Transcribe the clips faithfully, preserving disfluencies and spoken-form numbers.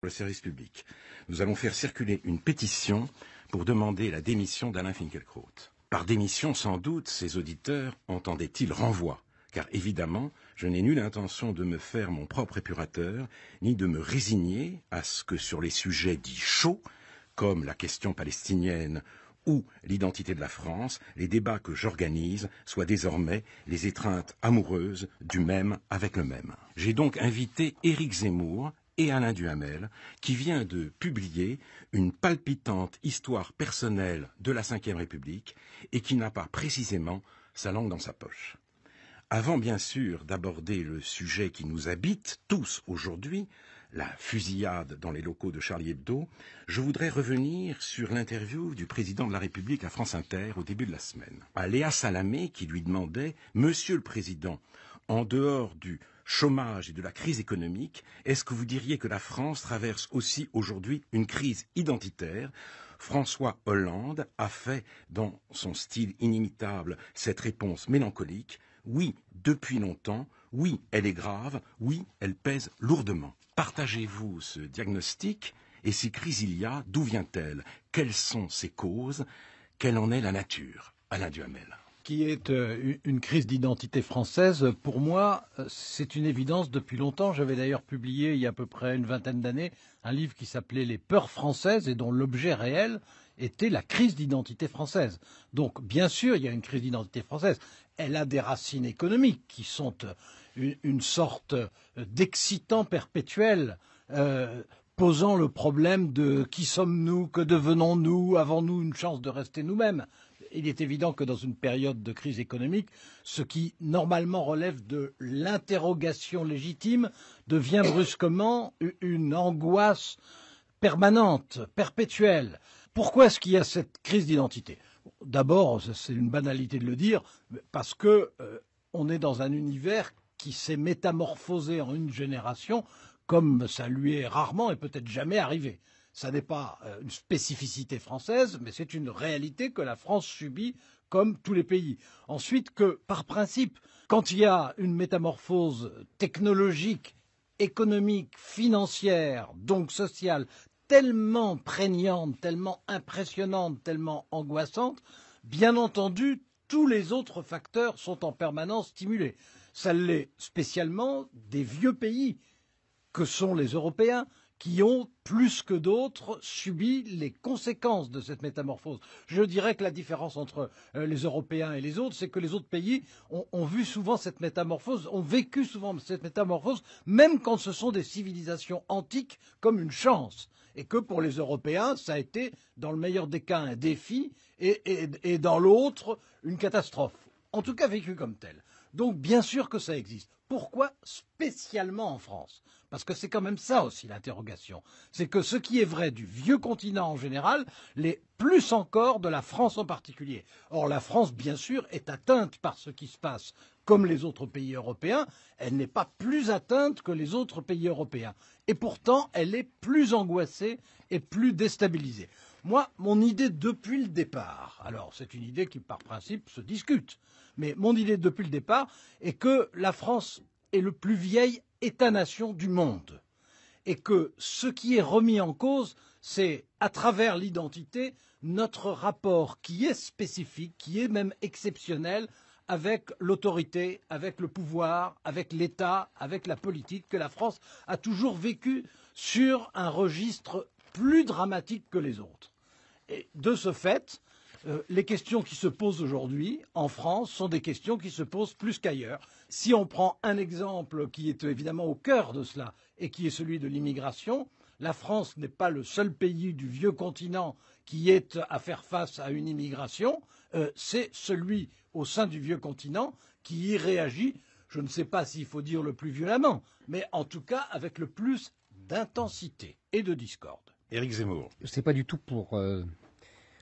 Le service public. Nous allons faire circuler une pétition pour demander la démission d'Alain Finkielkraut. Par démission, sans doute, ses auditeurs entendaient-ils renvoi, car évidemment, je n'ai nulle intention de me faire mon propre épurateur, ni de me résigner à ce que sur les sujets dits chauds, comme la question palestinienne ou l'identité de la France, les débats que j'organise soient désormais les étreintes amoureuses du même avec le même. J'ai donc invité Éric Zemmour et Alain Duhamel, qui vient de publier une palpitante histoire personnelle de la cinquième République et qui n'a pas précisément sa langue dans sa poche. Avant bien sûr d'aborder le sujet qui nous habite tous aujourd'hui, la fusillade dans les locaux de Charlie Hebdo, je voudrais revenir sur l'interview du président de la République à France Inter au début de la semaine, à Léa Salamé qui lui demandait « Monsieur le Président, en dehors du chômage et de la crise économique, est-ce que vous diriez que la France traverse aussi aujourd'hui une crise identitaire ? François Hollande a fait, dans son style inimitable, cette réponse mélancolique. Oui, depuis longtemps, oui, elle est grave, oui, elle pèse lourdement. Partagez-vous ce diagnostic et si crise il y a, d'où vient-elle ? Quelles sont ses causes ? Quelle en est la nature ? Alain Duhamel. Qui est une crise d'identité française, pour moi, c'est une évidence depuis longtemps. J'avais d'ailleurs publié il y a à peu près une vingtaine d'années un livre qui s'appelait « Les peurs françaises » et dont l'objet réel était la crise d'identité française. Donc, bien sûr, il y a une crise d'identité française. Elle a des racines économiques qui sont une, une sorte d'excitant perpétuel, euh, posant le problème de qui sommes-nous, que devenons-nous, avons-nous une chance de rester nous-mêmes ? Il est évident que dans une période de crise économique, ce qui normalement relève de l'interrogation légitime devient brusquement une angoisse permanente, perpétuelle. Pourquoi est-ce qu'il y a cette crise d'identité? D'abord, c'est une banalité de le dire, parce que euh, on est dans un univers qui s'est métamorphosé en une génération comme ça lui est rarement et peut-être jamais arrivé. Ça n'est pas une spécificité française, mais c'est une réalité que la France subit comme tous les pays. Ensuite, que par principe, quand il y a une métamorphose technologique, économique, financière, donc sociale, tellement prégnante, tellement impressionnante, tellement angoissante, bien entendu, tous les autres facteurs sont en permanence stimulés. Ça l'est spécialement des vieux pays que sont les Européens, qui ont, plus que d'autres, subi les conséquences de cette métamorphose. Je dirais que la différence entre les Européens et les autres, c'est que les autres pays ont, ont vu souvent cette métamorphose, ont vécu souvent cette métamorphose, même quand ce sont des civilisations antiques, comme une chance. Et que pour les Européens, ça a été, dans le meilleur des cas, un défi, et, et, et dans l'autre, une catastrophe. En tout cas, vécu comme telle. Donc, bien sûr que ça existe. Pourquoi spécialement en France? Parce que c'est quand même ça aussi l'interrogation. C'est que ce qui est vrai du vieux continent en général, l'est plus encore de la France en particulier. Or, la France, bien sûr, est atteinte par ce qui se passe. Comme les autres pays européens, elle n'est pas plus atteinte que les autres pays européens. Et pourtant, elle est plus angoissée et plus déstabilisée. Moi, mon idée depuis le départ, alors c'est une idée qui par principe se discute, mais mon idée depuis le départ est que la France est le plus vieil État-nation du monde et que ce qui est remis en cause, c'est à travers l'identité, notre rapport qui est spécifique, qui est même exceptionnel avec l'autorité, avec le pouvoir, avec l'État, avec la politique, que la France a toujours vécu sur un registre plus dramatique que les autres. Et de ce fait, euh, les questions qui se posent aujourd'hui en France sont des questions qui se posent plus qu'ailleurs. Si on prend un exemple qui est évidemment au cœur de cela et qui est celui de l'immigration, la France n'est pas le seul pays du vieux continent qui est à faire face à une immigration, euh, c'est celui au sein du vieux continent qui y réagit, je ne sais pas s'il faut dire le plus violemment, mais en tout cas avec le plus d'intensité et de discorde. Éric Zemmour. C'est pas du tout pour euh,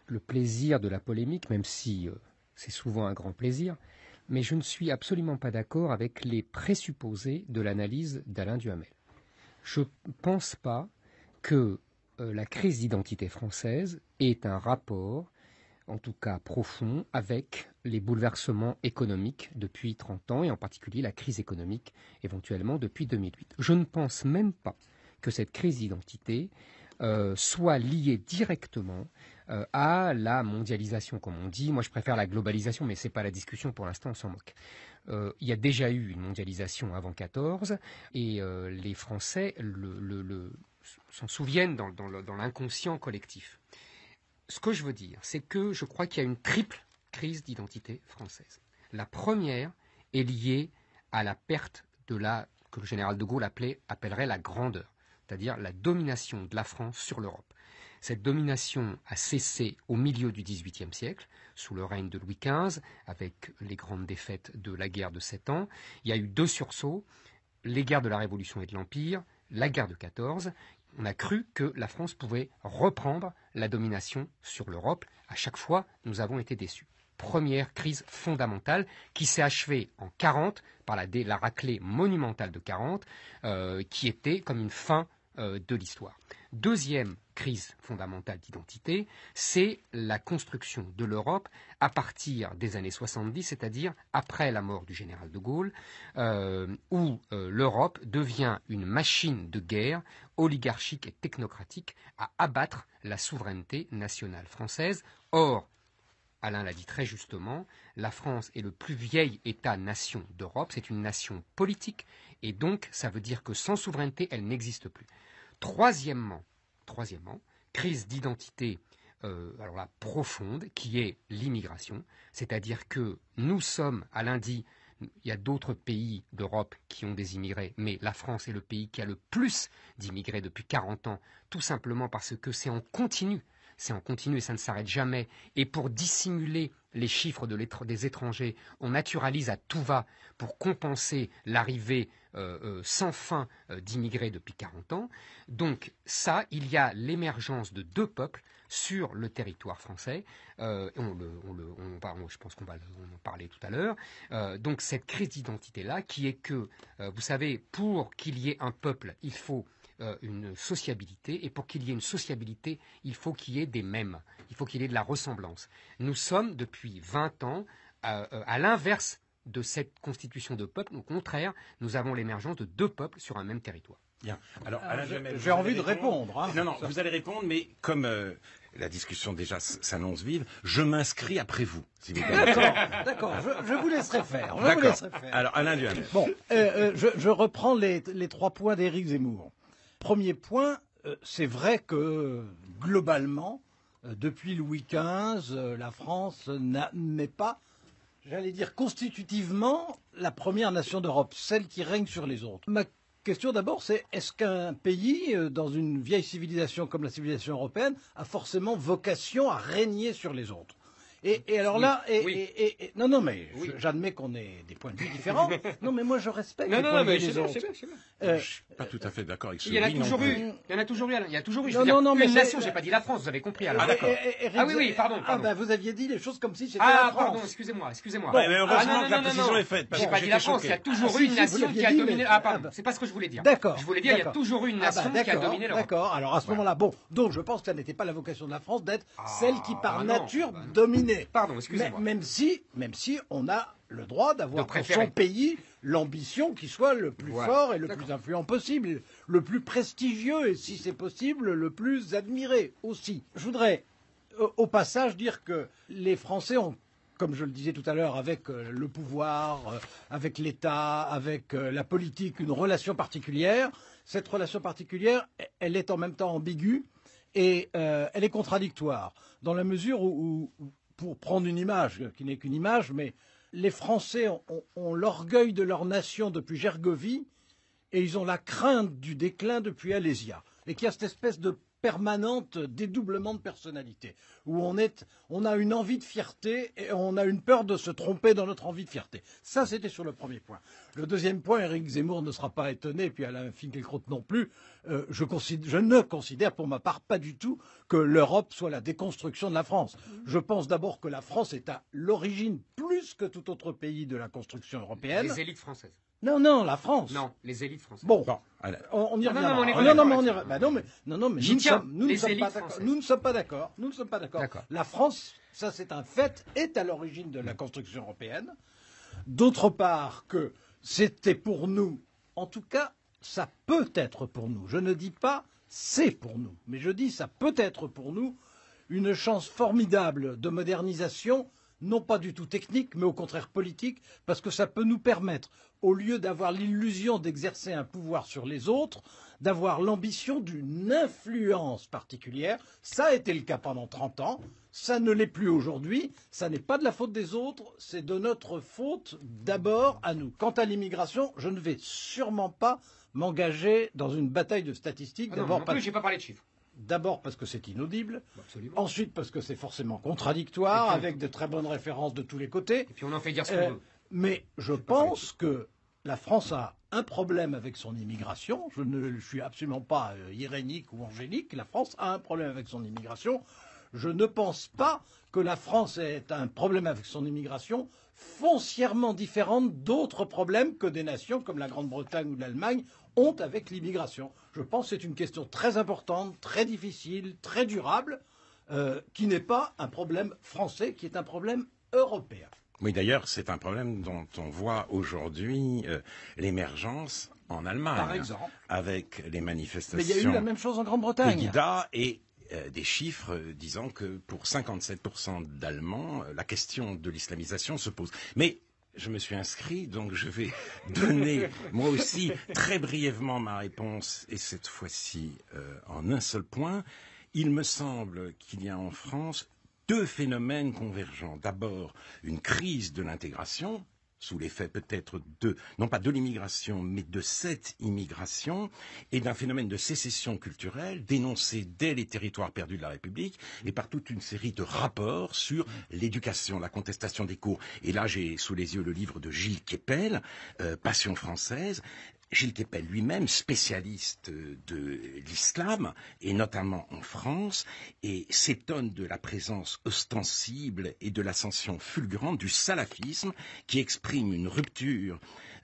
le plaisir de la polémique, même si euh, c'est souvent un grand plaisir, mais je ne suis absolument pas d'accord avec les présupposés de l'analyse d'Alain Duhamel. Je ne pense pas que euh, la crise d'identité française ait un rapport, en tout cas profond, avec les bouleversements économiques depuis trente ans, et en particulier la crise économique éventuellement depuis deux mille huit. Je ne pense même pas que cette crise d'identité euh, soit liée directement euh, à la mondialisation, comme on dit. Moi, je préfère la globalisation, mais ce n'est pas la discussion pour l'instant, on s'en moque. Euh, il y a déjà eu une mondialisation avant quatorze, et euh, les Français le, le, le, s'en souviennent dans, dans, dans l'inconscient collectif. Ce que je veux dire, c'est que je crois qu'il y a une triple crise d'identité française. La première est liée à la perte de la, que le général de Gaulle appelait, appellerait la grandeur, c'est-à-dire la domination de la France sur l'Europe. Cette domination a cessé au milieu du dix-huitième siècle, sous le règne de Louis quinze, avec les grandes défaites de la guerre de Sept Ans. Il y a eu deux sursauts, les guerres de la Révolution et de l'Empire, la guerre de quatorze. On a cru que la France pouvait reprendre la domination sur l'Europe. À chaque fois, nous avons été déçus. Première crise fondamentale qui s'est achevée en quarante par la, la raclée monumentale de quarante euh, qui était comme une fin euh, de l'histoire. Deuxième crise fondamentale d'identité, c'est la construction de l'Europe à partir des années soixante-dix, c'est-à-dire après la mort du général de Gaulle, euh, où euh, l'Europe devient une machine de guerre oligarchique et technocratique à abattre la souveraineté nationale française. Or, Alain l'a dit très justement, la France est le plus vieil État-nation d'Europe, c'est une nation politique, et donc ça veut dire que sans souveraineté, elle n'existe plus. Troisièmement, troisièmement crise d'identité euh, alors là, profonde, qui est l'immigration, c'est-à-dire que nous sommes, Alain dit, il y a d'autres pays d'Europe qui ont des immigrés, mais la France est le pays qui a le plus d'immigrés depuis quarante ans, tout simplement parce que c'est en continu. C'est en continu et ça ne s'arrête jamais. Et pour dissimuler les chiffres de étr des étrangers, on naturalise à tout va pour compenser l'arrivée euh, euh, sans fin euh, d'immigrés depuis quarante ans. Donc ça, il y a l'émergence de deux peuples sur le territoire français. Euh, on le, on le, on, on, je pense qu'on va en parler tout à l'heure. Euh, donc cette crise d'identité-là qui est que, euh, vous savez, pour qu'il y ait un peuple, il faut une sociabilité, et pour qu'il y ait une sociabilité, il faut qu'il y ait des mêmes, il faut qu'il y ait de la ressemblance. Nous sommes, depuis vingt ans, à, à l'inverse de cette constitution de peuple, au contraire, nous avons l'émergence de deux peuples sur un même territoire. Bien. Alors, ah, j'ai envie de répondre. répondre hein. Non, non, vous allez répondre, mais comme... Euh... La discussion déjà s'annonce vive. Je m'inscris après vous, si vous voulez. D'accord, d'accord. Je, je vous laisserai faire. Je vous laisserai faire. Alors, Alain Duhamel. Bon, euh, euh, je, je reprends les, les trois points d'Éric Zemmour. Premier point, euh, c'est vrai que globalement, euh, depuis Louis quinze, euh, la France n'est pas, j'allais dire constitutivement, la première nation d'Europe, celle qui règne sur les autres. Ma question d'abord, c'est est-ce qu'un pays, euh, dans une vieille civilisation comme la civilisation européenne, a forcément vocation à régner sur les autres ? Et, et alors là, oui. Et, oui. Et, et, et, non, non, mais oui. J'admets qu'on ait des points de vue différents. Non, mais moi, je respecte non, les non, points non, de vue des autres. Bien, bien, bien. Euh, je suis pas tout à fait d'accord avec ce qu'il y en a toujours eu. Il y en a toujours eu. Il y a toujours eu. Non, non, non, mais une nation. J'ai pas dit la France. Vous avez compris alors. Ah, d'accord. Ah oui, oui, pardon. pardon. Ah ben, vous aviez dit les choses comme si c'était ah, la France. Ah pardon, excusez-moi, excusez-moi. Ouais, mais heureusement ah, non, que la précision est faite. J'ai pas dit la France. Il y a toujours eu une nation qui a dominé. Ah pardon, c'est pas ce que je voulais dire. D'accord. Je voulais dire il y a toujours eu une nation qui a dominé l'Europe. D'accord. Alors à ce moment-là, bon, donc je pense que ça n'était pas la vocation de la France d'être celle qui par nature domine. Pardon, excusez-moi. Même si, même si on a le droit d'avoir pour son pays l'ambition qui soit le plus voilà. fort et le plus influent possible, le plus prestigieux et si c'est possible le plus admiré aussi. Je voudrais au passage dire que les Français ont, comme je le disais tout à l'heure, avec le pouvoir, avec l'État, avec la politique, une relation particulière. Cette relation particulière, elle est en même temps ambiguë et euh, elle est contradictoire dans la mesure où, où pour prendre une image, qui n'est qu'une image, mais les Français ont, ont, ont l'orgueil de leur nation depuis Gergovie et ils ont la crainte du déclin depuis Alésia. Et qu'il y a cette espèce de permanente dédoublement de personnalité, où on, est, on a une envie de fierté et on a une peur de se tromper dans notre envie de fierté. Ça, c'était sur le premier point. Le deuxième point, Éric Zemmour ne sera pas étonné, puis Alain Finkielkraut non plus. Euh, je, considère, je ne considère pour ma part pas du tout que l'Europe soit la déconstruction de la France. Je pense d'abord que la France est à l'origine, plus que tout autre pays, de la construction européenne. Les élites françaises. Non, non, la France. Non, les élites françaises. Bon, bon on, on y revient. Non, non, non, mais on y revient. Bah non, mais, non, non, mais nous, tiens, sommes, nous, ne sommes pas nous ne sommes pas d'accord. Nous ne sommes pas d'accord. La France, ça c'est un fait, est à l'origine de la construction européenne. D'autre part que c'était pour nous, en tout cas, ça peut être pour nous. Je ne dis pas c'est pour nous, mais je dis ça peut être pour nous une chance formidable de modernisation, non pas du tout technique, mais au contraire politique, parce que ça peut nous permettre, au lieu d'avoir l'illusion d'exercer un pouvoir sur les autres, d'avoir l'ambition d'une influence particulière. Ça a été le cas pendant trente ans, ça ne l'est plus aujourd'hui, ça n'est pas de la faute des autres, c'est de notre faute d'abord à nous. Quant à l'immigration, je ne vais sûrement pas m'engager dans une bataille de statistiques. Ah non, non, non plus, j'ai pas parlé de chiffres. D'abord parce que c'est inaudible, absolument. Ensuite parce que c'est forcément contradictoire, puis, avec de très bonnes références de tous les côtés. Et puis on en fait dire ce qu'on veut. Mais je pense que la France a un problème avec son immigration. Je ne je suis absolument pas euh, irénique ou angélique. La France a un problème avec son immigration. Je ne pense pas que la France ait un problème avec son immigration foncièrement différente d'autres problèmes que des nations comme la Grande-Bretagne ou l'Allemagne ont avec l'immigration. Je pense que c'est une question très importante, très difficile, très durable, euh, qui n'est pas un problème français, qui est un problème européen. Oui, d'ailleurs, c'est un problème dont on voit aujourd'hui euh, l'émergence en Allemagne. Par exemple. Avec les manifestations. Mais il y a eu la même chose en Grande-Bretagne. Péguida et Euh, des chiffres euh, disant que pour cinquante-sept pour cent d'Allemands, euh, la question de l'islamisation se pose. Mais je me suis inscrit, donc je vais donner moi aussi très brièvement ma réponse, et cette fois-ci euh, en un seul point. Il me semble qu'il y a en France deux phénomènes convergents. D'abord, une crise de l'intégration, sous l'effet peut-être de, non pas de l'immigration, mais de cette immigration, et d'un phénomène de sécession culturelle dénoncé dès les territoires perdus de la République, et par toute une série de rapports sur l'éducation, la contestation des cours. Et là, j'ai sous les yeux le livre de Gilles Kepel, euh, « Passion française », Gilles Kepel lui-même, spécialiste de l'islam, et notamment en France, et s'étonne de la présence ostensible et de l'ascension fulgurante du salafisme qui exprime une rupture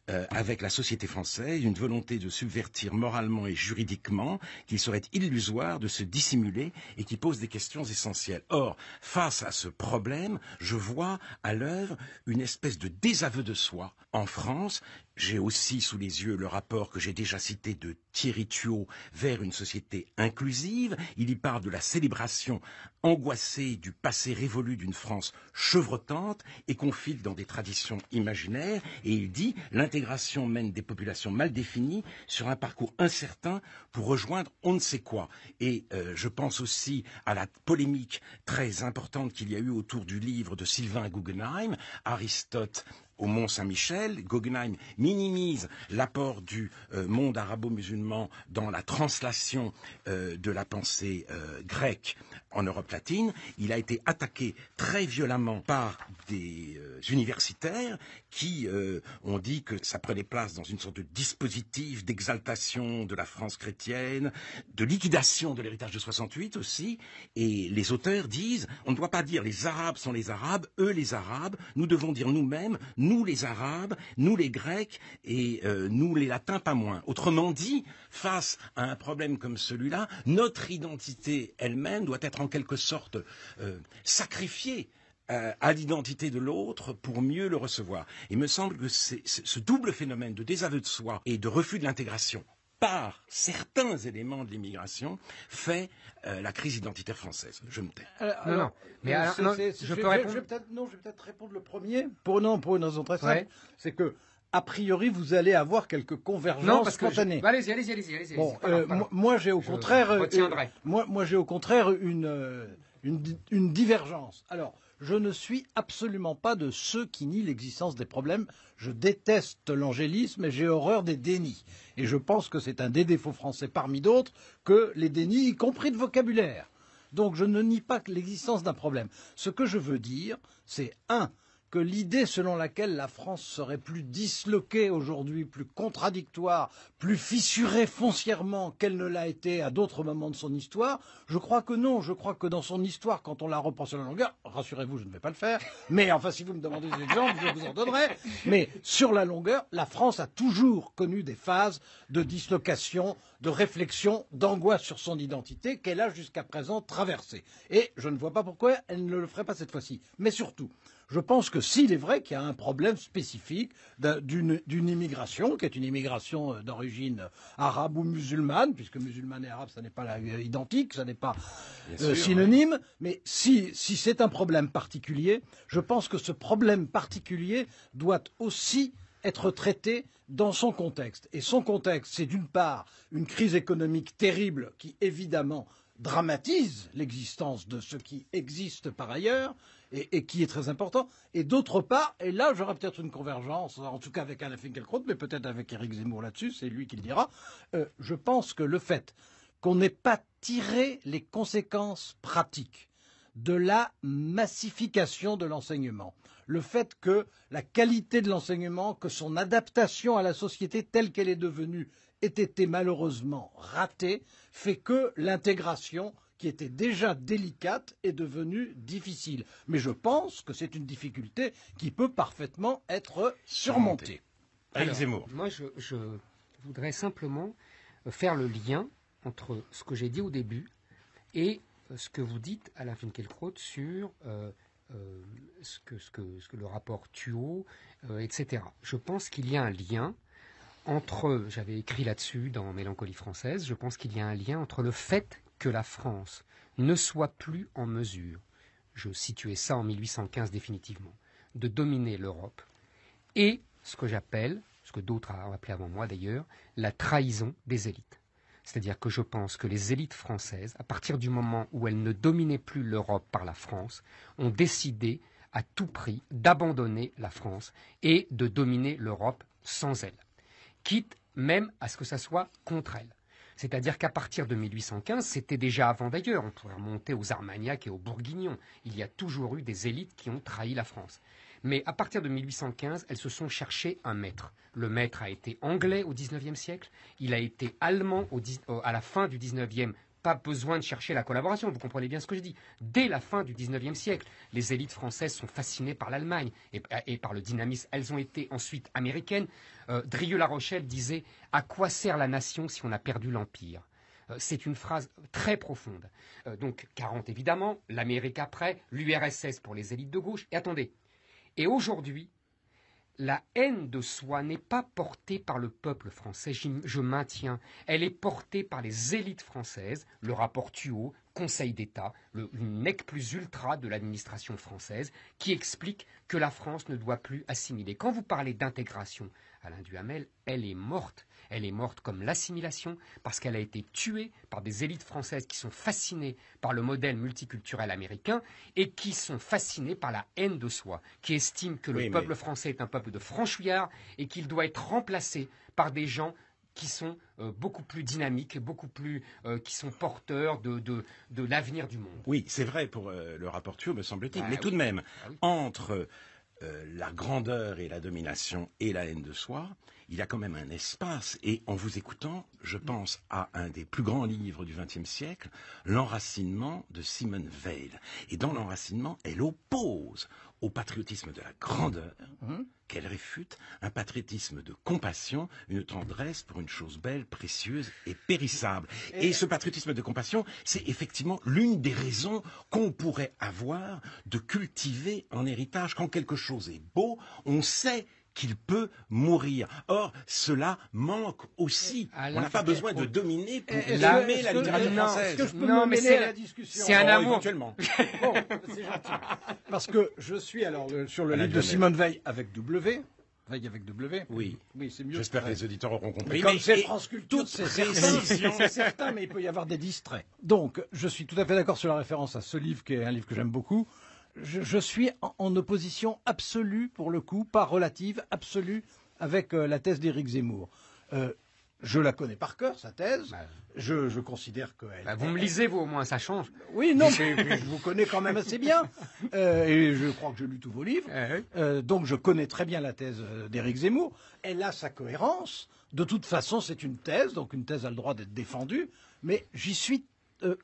euh, avec la société française, une volonté de subvertir moralement et juridiquement, qu'il serait illusoire de se dissimuler et qui pose des questions essentielles. Or, face à ce problème, je vois à l'œuvre une espèce de désaveu de soi en France. J'ai aussi sous les yeux le rapport que j'ai déjà cité de Thierry Tuot vers une société inclusive. Il y parle de la célébration angoissée du passé révolu d'une France chevrotante et qu'on file dans des traditions imaginaires. Et il dit « L'intégration mène des populations mal définies sur un parcours incertain pour rejoindre on ne sait quoi ». Et euh, je pense aussi à la polémique très importante qu'il y a eu autour du livre de Sylvain Guggenheim, Aristote au Mont-Saint-Michel. Guggenheim minimise l'apport du euh, monde arabo-musulman dans la translation euh, de la pensée euh, grecque en Europe latine. Il a été attaqué très violemment par des euh, universitaires qui euh, ont dit que ça prenait place dans une sorte de dispositif d'exaltation de la France chrétienne, de liquidation de l'héritage de soixante-huit aussi. Et les auteurs disent, on ne doit pas dire les Arabes sont les Arabes, eux les Arabes, nous devons dire nous-mêmes, nous Nous les Arabes, nous les Grecs et euh, nous les Latins pas moins. Autrement dit, face à un problème comme celui-là, notre identité elle-même doit être en quelque sorte euh, sacrifiée euh, à l'identité de l'autre pour mieux le recevoir. Il me semble que c'est, c'est, ce double phénomène de désaveu de soi et de refus de l'intégration par certains éléments de l'immigration fait euh, la crise identitaire française. Je me tais. Alors, non, non, mais alors, non, je peux répondre. Je vais peut-être, non, je vais peut-être répondre le premier. Pour non, pour une raison très simple, ouais. C'est que a priori vous allez avoir quelques convergences non, parce spontanées. Je... Bah, allez-y, allez-y, allez-y, allez-y. Bon, allez-y. Euh, moi, moi j'ai au je contraire, euh, moi, moi j'ai au contraire une, euh, une une divergence. Alors, je ne suis absolument pas de ceux qui nient l'existence des problèmes. Je déteste l'angélisme et j'ai horreur des dénis. Et je pense que c'est un des défauts français parmi d'autres que les dénis, y compris de vocabulaire. Donc je ne nie pas l'existence d'un problème. Ce que je veux dire, c'est un, que l'idée selon laquelle la France serait plus disloquée aujourd'hui, plus contradictoire, plus fissurée foncièrement qu'elle ne l'a été à d'autres moments de son histoire, je crois que non. Je crois que dans son histoire, quand on la reprend sur la longueur, rassurez-vous, je ne vais pas le faire, mais enfin, si vous me demandez des exemples, je vous en donnerai, mais sur la longueur, la France a toujours connu des phases de dislocation, de réflexion, d'angoisse sur son identité qu'elle a jusqu'à présent traversée. Et je ne vois pas pourquoi elle ne le ferait pas cette fois-ci. Mais surtout, Je pense que s'il est vrai qu'il y a un problème spécifique d'une immigration, qui est une immigration d'origine arabe ou musulmane, puisque musulmane et arabe, ça n'est pas identique, ça n'est pas euh, synonyme, mais si, si c'est un problème particulier, je pense que ce problème particulier doit aussi être traité dans son contexte. Et son contexte, c'est d'une part une crise économique terrible qui, évidemment, dramatise l'existence de ce qui existe par ailleurs et, et qui est très important. Et d'autre part, et là j'aurais peut-être une convergence, en tout cas avec Alain Finkielkraut, mais peut-être avec Éric Zemmour là-dessus, c'est lui qui le dira, euh, je pense que le fait qu'on n'ait pas tiré les conséquences pratiques de la massification de l'enseignement, le fait que la qualité de l'enseignement, que son adaptation à la société telle qu'elle est devenue ait été malheureusement ratée, fait que l'intégration, qui était déjà délicate, est devenue difficile. Mais je pense que c'est une difficulté qui peut parfaitement être surmontée. Éric Zemmour. Moi, je, je voudrais simplement faire le lien entre ce que j'ai dit au début et ce que vous dites, Alain Finkielkraut, sur euh, euh, ce que, ce que, ce que le rapport Tuot, euh, et cetera. Je pense qu'il y a un lien entre, j'avais écrit là-dessus dans Mélancolie française, je pense qu'il y a un lien entre le fait que la France ne soit plus en mesure, je situais ça en mille huit cent quinze définitivement, de dominer l'Europe et ce que j'appelle, ce que d'autres ont appelé avant moi d'ailleurs, la trahison des élites. C'est-à-dire que je pense que les élites françaises, à partir du moment où elles ne dominaient plus l'Europe par la France, ont décidé à tout prix d'abandonner la France et de dominer l'Europe sans elle, quitte même à ce que ça soit contre elle. C'est-à-dire qu'à partir de mille huit cent quinze, c'était déjà avant d'ailleurs, on pourrait remonter aux Armagnacs et aux Bourguignons, il y a toujours eu des élites qui ont trahi la France. Mais à partir de mille huit cent quinze, elles se sont cherchées un maître. Le maître a été anglais au dix-neuvième siècle, il a été allemand au dix, euh, à la fin du dix-neuvième. Pas besoin de chercher la collaboration, vous comprenez bien ce que je dis. Dès la fin du dix-neuvième siècle, les élites françaises sont fascinées par l'Allemagne et, et par le dynamisme. Elles ont été ensuite américaines. Euh, Drieu La Rochelle disait « À quoi sert la nation si on a perdu l'Empire ?» C'est une phrase très profonde. Euh, donc, quarante évidemment, l'Amérique après, l'U R S S pour les élites de gauche. Et attendez. Et aujourd'hui, la haine de soi n'est pas portée par le peuple français, je, je maintiens. Elle est portée par les élites françaises, le rapport Tuot, Conseil d'État, le nec plus ultra de l'administration française, qui explique que la France ne doit plus assimiler. Quand vous parlez d'intégration, Alain Duhamel, elle est morte. Elle est morte comme l'assimilation, parce qu'elle a été tuée par des élites françaises qui sont fascinées par le modèle multiculturel américain et qui sont fascinées par la haine de soi, qui estiment que le oui, peuple mais... français est un peuple de franchouillards et qu'il doit être remplacé par des gens qui sont euh, beaucoup plus dynamiques, beaucoup plus, euh, qui sont porteurs de, de, de l'avenir du monde. Oui, c'est vrai pour euh, le rapport Tuot, me semble-t-il, ah, mais oui. tout de même, ah, oui. entre euh, la grandeur et la domination et la haine de soi, il y a quand même un espace, et en vous écoutant, je pense à un des plus grands livres du vingtième siècle, L'enracinement de Simone Weil. Et dans L'enracinement, elle oppose au patriotisme de la grandeur, mmh. qu'elle réfute, un patriotisme de compassion, une tendresse pour une chose belle, précieuse et périssable. Et, et ce patriotisme de compassion, c'est effectivement l'une des raisons qu'on pourrait avoir de cultiver en héritage. Quand quelque chose est beau, on sait qu'il peut mourir. Or, cela manque aussi. Alain, on n'a pas besoin de dominer pour lamer la littérature française. Est-ce que je peux non, me mêler à la discussion? C'est un amour. Éventuellement. Bon, c'est gentil. Parce que je suis alors le, sur le Alain livre de Simone Weil avec W. Veille avec W. Oui. Oui, c'est mieux. J'espère que les auditeurs auront compris. Mais comme c'est France Culture, c'est certain, certain, mais il peut y avoir des distraits. Donc, je suis tout à fait d'accord sur la référence à ce livre, qui est un livre que j'aime beaucoup. Je, je suis en, en opposition absolue, pour le coup, pas relative, absolue, avec euh, la thèse d'Éric Zemmour. Euh, je la connais par cœur, sa thèse. Bah, je, je considère qu'elle... Bah, vous me lisez, vous, au moins, ça change. Oui, non, mais, mais je vous connais quand même assez bien. Euh, et je crois que j'ai lu tous vos livres. Euh, donc, je connais très bien la thèse d'Éric Zemmour. Elle a sa cohérence. De toute façon, c'est une thèse, donc une thèse a le droit d'être défendue. Mais j'y suis...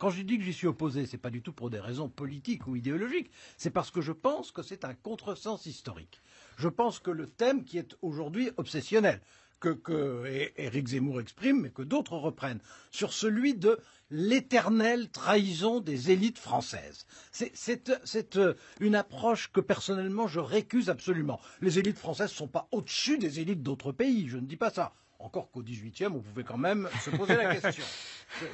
Quand je dis que j'y suis opposé, ce n'est pas du tout pour des raisons politiques ou idéologiques, c'est parce que je pense que c'est un contresens historique. Je pense que le thème qui est aujourd'hui obsessionnel, que, que Éric Zemmour exprime, mais que d'autres reprennent, sur celui de l'éternelle trahison des élites françaises. C'est une approche que personnellement je récuse absolument. Les élites françaises ne sont pas au-dessus des élites d'autres pays, je ne dis pas ça. Encore qu'au dix-huitième, on pouvait quand même se poser la question.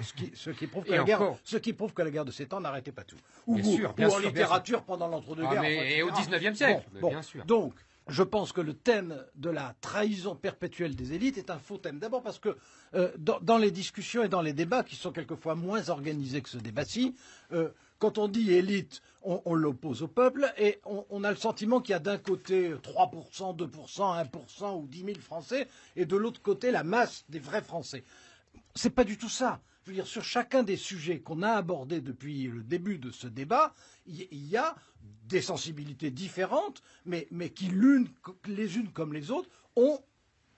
Ce qui, ce qui prouve que la guerre, ce qui prouve que la guerre de sept ans n'arrêtait pas tout. Ou, bien ou, sûr, bien ou en sûr, littérature bien pendant l'entre-deux-guerres. Ah, et au dix-neuvième siècle, bon, bon, bien sûr. Donc, je pense que le thème de la trahison perpétuelle des élites est un faux thème. D'abord parce que euh, dans, dans les discussions et dans les débats, qui sont quelquefois moins organisés que ce débat-ci, euh, quand on dit élite, on, on l'oppose au peuple et on, on a le sentiment qu'il y a d'un côté trois pour cent, deux pour cent, un pour cent ou dix mille Français et de l'autre côté la masse des vrais Français. C'est pas du tout ça. Je veux dire, sur chacun des sujets qu'on a abordés depuis le début de ce débat, il y a des sensibilités différentes, mais, mais qui, l'une, les unes comme les autres, ont,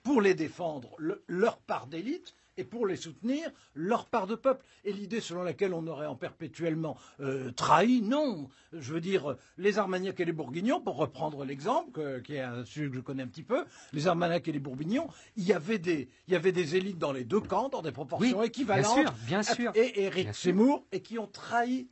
pour les défendre, le, leur part d'élite et pour les soutenir, leur part de peuple. Et l'idée selon laquelle on aurait en perpétuellement euh, trahi, non. Je veux dire, les Armagnacs et les Bourguignons, pour reprendre l'exemple, qui est un sujet que je connais un petit peu, les Armagnacs et les Bourguignons, il y avait des, il y avait des élites dans les deux camps, dans des proportions oui, équivalentes, bien sûr, bien sûr, et Éric Zemmour, et qui ont trahi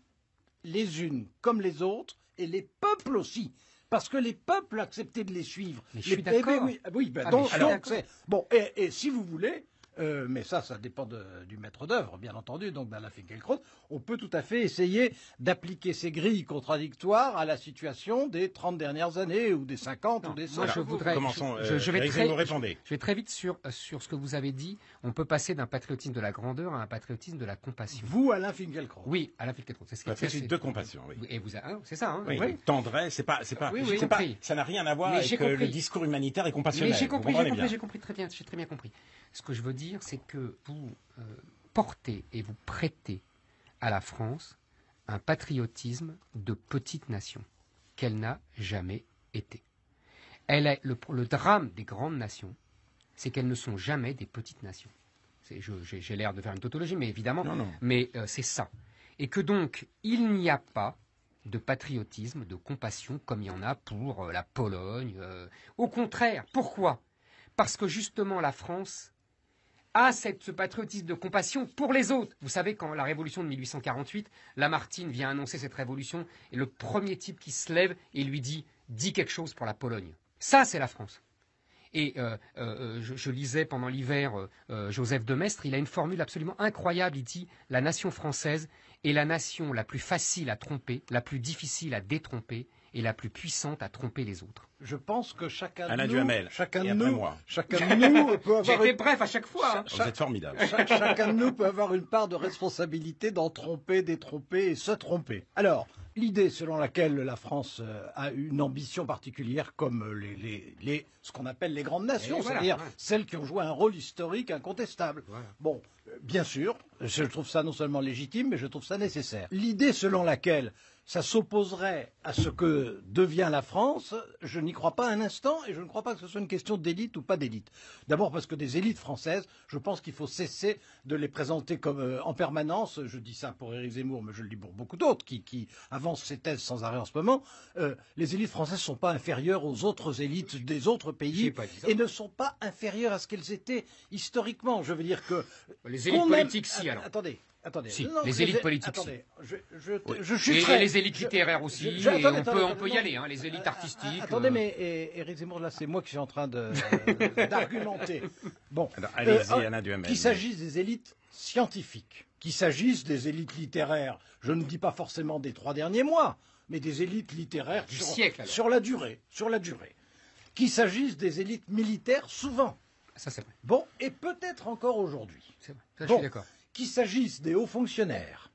les unes comme les autres, et les peuples aussi. Parce que les peuples acceptaient de les suivre. Mais je les suis d'accord. Oui, oui ben ah, donc, donc c'est... Bon, et, et si vous voulez... Euh, mais ça, ça dépend de, du maître d'œuvre, bien entendu, donc d'Alain Finkielkraut. On peut tout à fait essayer d'appliquer ces grilles contradictoires à la situation des trente dernières années, ou des cinquante, non, ou des cent. Moi, je voudrais... Commençons, je, je, je, vais très, je, je vais très vite sur, sur ce que vous avez dit. On peut passer d'un patriotisme de la grandeur à un patriotisme de la compassion. Vous, Alain Finkielkraut. Oui, Alain Finkielkraut. C'est ce patriotisme de compassion, oui. Et vous, hein, c'est ça, hein, oui, oui. Tendresse, c'est pas... pas, oui, oui, pas ça n'a rien à voir mais avec le discours humanitaire et compassionnel. Mais j'ai compris, j'ai compris, j'ai compris, très bien, j'ai très bien compris. Ce que je veux dire, c'est que vous euh, portez et vous prêtez à la France un patriotisme de petite nation qu'elle n'a jamais été. Elle est le, le drame des grandes nations, c'est qu'elles ne sont jamais des petites nations. J'ai l'air de faire une tautologie, mais évidemment, non, non. mais euh, c'est ça. Et que donc, il n'y a pas de patriotisme, de compassion, comme il y en a pour euh, la Pologne. Euh, au contraire, pourquoi? Parce que justement, la France... à cette, ce patriotisme de compassion pour les autres. Vous savez, quand la révolution de mille huit cent quarante-huit, Lamartine vient annoncer cette révolution, et le premier type qui se lève et lui dit « dis quelque chose pour la Pologne ». Ça, c'est la France. Et euh, euh, je, je lisais pendant l'hiver euh, euh, Joseph de Maistre, il a une formule absolument incroyable, il dit « la nation française est la nation la plus facile à tromper, la plus difficile à détromper, et la plus puissante à tromper les autres ». Je pense que chacun de nous, chacun de nous, chacun de nous peut avoir. J'étais une... bref à chaque fois. Hein. Vous êtes formidable. Cha chacun de nous peut avoir une part de responsabilité d'en tromper, détromper et se tromper. Alors, l'idée selon laquelle la France a une ambition particulière, comme les, les, les ce qu'on appelle les grandes nations, voilà, c'est-à-dire ouais. celles qui ont joué un rôle historique incontestable. Ouais. Bon, bien sûr, je trouve ça non seulement légitime, mais je trouve ça nécessaire. L'idée selon laquelle ça s'opposerait à ce que devient la France, je n'y crois pas un instant et je ne crois pas que ce soit une question d'élite ou pas d'élite. D'abord parce que des élites françaises, je pense qu'il faut cesser de les présenter comme euh, en permanence, je dis ça pour Éric Zemmour, mais je le dis pour beaucoup d'autres qui, qui avancent ces thèses sans arrêt en ce moment, euh, les élites françaises ne sont pas inférieures aux autres élites des autres pays et ne sont pas inférieures à ce qu'elles étaient historiquement. Je veux dire que... Les élites politiques, si alors. Attendez. Attendez, si, non, les élites politiques. Attendez, je, je, oui. je chuterai, et les élites je, littéraires aussi. Je, je, attendez, et on, attendez, peut, on peut y aller, hein, les élites artistiques. Attendez, euh... mais Éric Zemmour, là, c'est moi qui suis en train d'argumenter. Bon, allez-y, euh, Alain Duhamel. Qu'il s'agisse des élites scientifiques, qu'il s'agisse des élites littéraires, je ne dis pas forcément des trois derniers mois, mais des élites littéraires du sur, siècle, sur la durée, sur la durée. Qu'il s'agisse des élites militaires, souvent. Ça, c'est vrai. Bon, et peut-être encore aujourd'hui. C'est vrai. Ça, bon, je suis d'accord. Qu'il s'agisse des hauts fonctionnaires.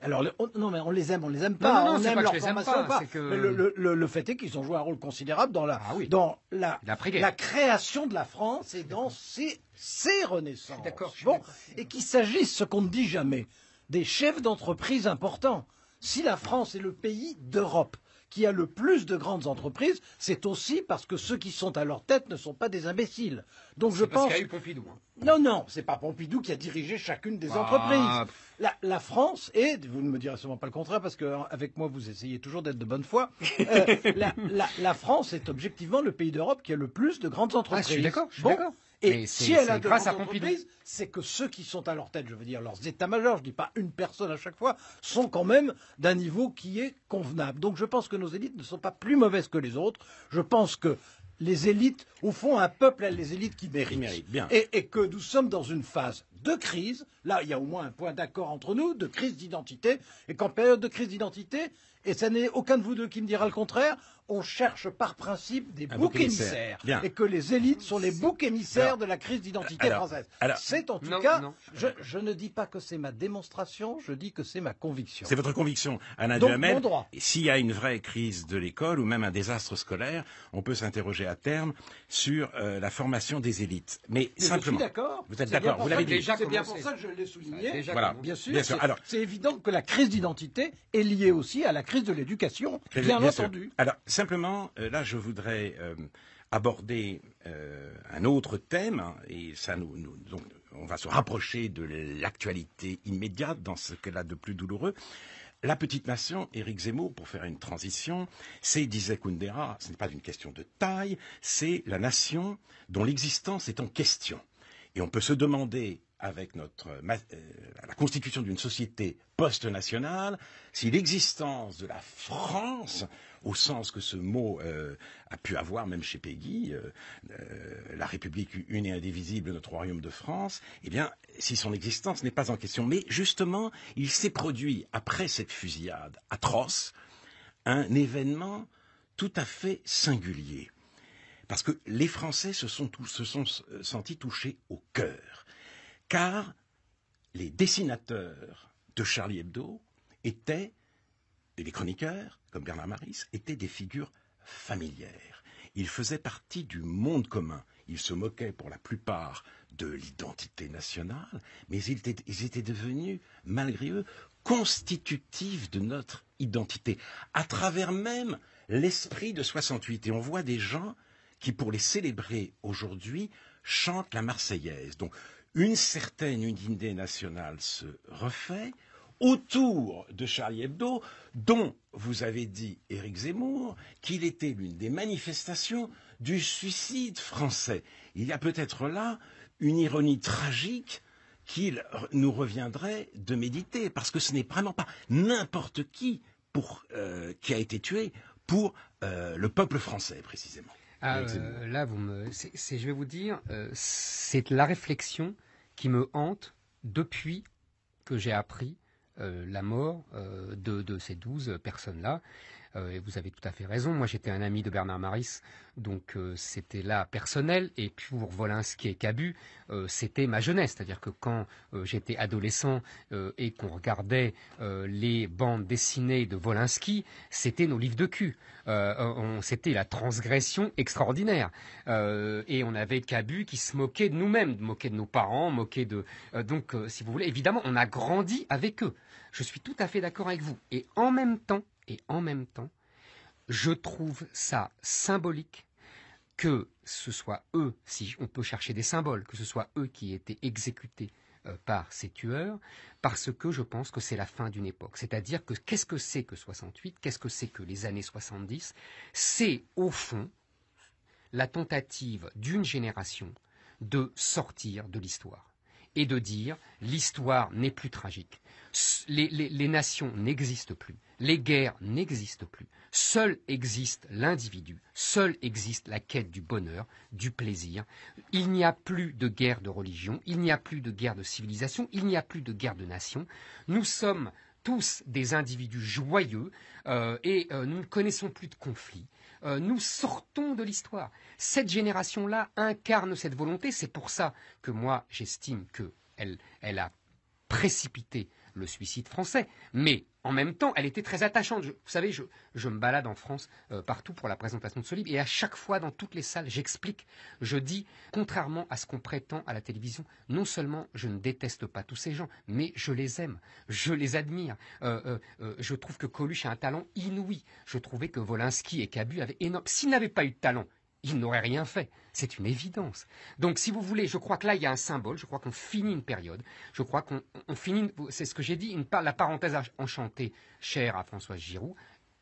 Alors, on, non, mais on les aime, on les aime pas, non, non, on aime pas leur formation aime pas, ou pas. Que... Mais le, le, le, le fait est qu'ils ont joué un rôle considérable dans la, ah, oui. dans la, la création de la France et dans ses, ses renaissances. D'accord. Bon, et qu'il s'agisse, ce qu'on ne dit jamais, des chefs d'entreprise importants. Si la France est le pays d'Europe qui a le plus de grandes entreprises, c'est aussi parce que ceux qui sont à leur tête ne sont pas des imbéciles. Donc je pense. Parce qu'il y a eu Pompidou. Hein. Non, non, c'est pas Pompidou qui a dirigé chacune des ah. entreprises. La, la France est, vous ne me direz sûrement pas le contraire, parce qu'avec moi vous essayez toujours d'être de bonne foi, euh, la, la, la France est objectivement le pays d'Europe qui a le plus de grandes entreprises. Ah, je suis d'accord, je suis d'accord. Et si elle a de grâce à Pompidou, c'est que ceux qui sont à leur tête, je veux dire leurs états-majors, je ne dis pas une personne à chaque fois, sont quand même d'un niveau qui est convenable. Donc je pense que nos élites ne sont pas plus mauvaises que les autres. Je pense que les élites, au fond, un peuple a les élites qui méritent. Mérite, bien. Et, et que nous sommes dans une phase de crise. Là, il y a au moins un point d'accord entre nous, de crise d'identité. Et qu'en période de crise d'identité, et ce n'est aucun de vous deux qui me dira le contraire, on cherche par principe des boucs émissaires. Bien. Et que les élites sont les boucs émissaires alors, de la crise d'identité française. C'est en tout non, cas, non. Je, je ne dis pas que c'est ma démonstration, je dis que c'est ma conviction. C'est votre conviction, Alain Duhamel. S'il y a une vraie crise de l'école ou même un désastre scolaire, on peut s'interroger à terme sur euh, la formation des élites. Mais, Mais simplement, je suis d'accord. Vous êtes d'accord, vous l'avez déjà dit. C'est bien pour ça que je l'ai souligné. Voilà. Bien sûr, bien sûr. C'est évident que la crise d'identité est liée aussi à la crise de l'éducation, bien, bien entendu. Sûr. Alors, simplement, euh, là, je voudrais euh, aborder euh, un autre thème, hein, et ça nous, nous donc, on va se rapprocher de l'actualité immédiate dans ce qu'elle a de plus douloureux. La petite nation, Éric Zemmour, pour faire une transition, c'est, disait Kundera, ce n'est pas une question de taille, c'est la nation dont l'existence est en question. Et on peut se demander, avec notre, euh, la constitution d'une société post-nationale, si l'existence de la France, au sens que ce mot euh, a pu avoir même chez Péguy, euh, euh, la République une et indivisible, notre royaume de France, eh bien, si son existence n'est pas en question. Mais justement, il s'est produit, après cette fusillade atroce, un événement tout à fait singulier. Parce que les Français se sont, tous, se sont sentis touchés au cœur. Car les dessinateurs de Charlie Hebdo étaient, et les chroniqueurs, comme Bernard Maris, étaient des figures familières. Ils faisaient partie du monde commun. Ils se moquaient pour la plupart de l'identité nationale, mais ils étaient, ils étaient devenus, malgré eux, constitutifs de notre identité, à travers même l'esprit de soixante-huit. Et on voit des gens qui, pour les célébrer aujourd'hui, chantent la Marseillaise. Donc, une certaine unité nationale se refait autour de Charlie Hebdo, dont vous avez dit, Éric Zemmour, qu'il était l'une des manifestations du suicide français. Il y a peut-être là une ironie tragique qu'il nous reviendrait de méditer, parce que ce n'est vraiment pas n'importe qui pour, euh, qui a été tué pour euh, le peuple français, précisément. Ah, euh, là, vous me... c'est, c'est, je vais vous dire, euh, c'est la réflexion qui me hante depuis que j'ai appris euh, la mort euh, de, de ces douze personnes-là. Euh, et vous avez tout à fait raison. Moi, j'étais un ami de Bernard Maris, donc euh, c'était là personnel. Et pour Wolinski et Cabu, euh, c'était ma jeunesse. C'est-à-dire que quand euh, j'étais adolescent euh, et qu'on regardait euh, les bandes dessinées de Wolinski, c'était nos livres de cul. Euh, c'était la transgression extraordinaire. Euh, et on avait Cabu qui se moquait de nous-mêmes, moquait de nos parents, moquait de... Euh, donc, euh, si vous voulez, évidemment, on a grandi avec eux. Je suis tout à fait d'accord avec vous. Et en même temps, Et en même temps, je trouve ça symbolique que ce soit eux, si on peut chercher des symboles, que ce soit eux qui aient été exécutés euh, par ces tueurs, parce que je pense que c'est la fin d'une époque. C'est-à-dire que qu'est-ce que c'est que soixante-huit, qu'est-ce que c'est que les années soixante-dix? C'est au fond la tentative d'une génération de sortir de l'histoire et de dire l'histoire n'est plus tragique, les, les, les nations n'existent plus. Les guerres n'existent plus. Seul existe l'individu. Seul existe la quête du bonheur, du plaisir. Il n'y a plus de guerre de religion. Il n'y a plus de guerre de civilisation. Il n'y a plus de guerre de nation. Nous sommes tous des individus joyeux euh, et euh, nous ne connaissons plus de conflits. Euh, nous sortons de l'histoire. Cette génération-là incarne cette volonté. C'est pour ça que moi, j'estime qu'elle elle a précipité le suicide français. Mais en même temps, elle était très attachante. Je, vous savez, je, je me balade en France euh, partout pour la présentation de ce livre. Et à chaque fois, dans toutes les salles, j'explique, je dis, contrairement à ce qu'on prétend à la télévision, non seulement je ne déteste pas tous ces gens, mais je les aime, je les admire. Euh, euh, euh, je trouve que Coluche a un talent inouï. Je trouvais que Wolinski et Cabu avaient énorme... S'ils n'avaient pas eu de talent, ils n'auraient rien fait. C'est une évidence. Donc, si vous voulez, je crois que là, il y a un symbole. Je crois qu'on finit une période. Je crois qu'on finit, c'est ce que j'ai dit, une, la parenthèse enchantée chère à Françoise Giroud,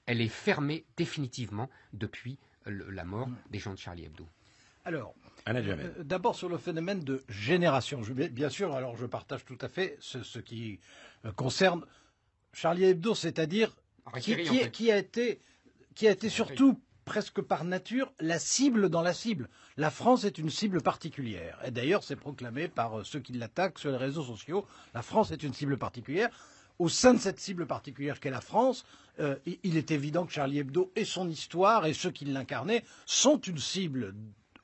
elle est fermée définitivement depuis le, la mort des gens de Charlie Hebdo. Alors, Alain Duhamel. Euh, D'abord sur le phénomène de génération. Je, bien sûr, alors je partage tout à fait ce, ce qui euh, concerne Charlie Hebdo, c'est-à-dire qui, qui, en fait. qui a été, qui a été surtout presque par nature la cible dans la cible. La France est une cible particulière. Et d'ailleurs, c'est proclamé par ceux qui l'attaquent sur les réseaux sociaux. La France est une cible particulière. Au sein de cette cible particulière qu'est la France, euh, il est évident que Charlie Hebdo et son histoire et ceux qui l'incarnaient sont une cible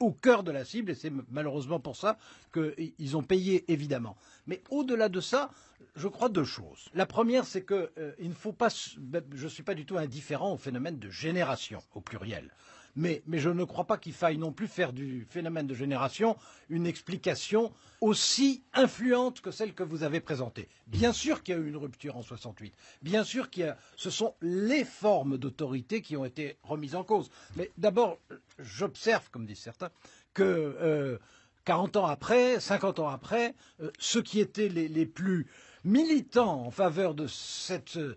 au cœur de la cible, et c'est malheureusement pour ça qu'ils ont payé, évidemment. Mais au-delà de ça, je crois deux choses. La première, c'est que euh, il ne faut pas, je ne suis pas du tout indifférent au phénomène de génération, au pluriel. Mais, mais je ne crois pas qu'il faille non plus faire du phénomène de génération une explication aussi influente que celle que vous avez présentée. Bien sûr qu'il y a eu une rupture en soixante-huit. Bien sûr qu'il y a, ce sont les formes d'autorité qui ont été remises en cause. Mais d'abord, j'observe, comme disent certains, que euh, quarante ans après, cinquante ans après, euh, ceux qui étaient les, les plus militants en faveur de cette... Euh,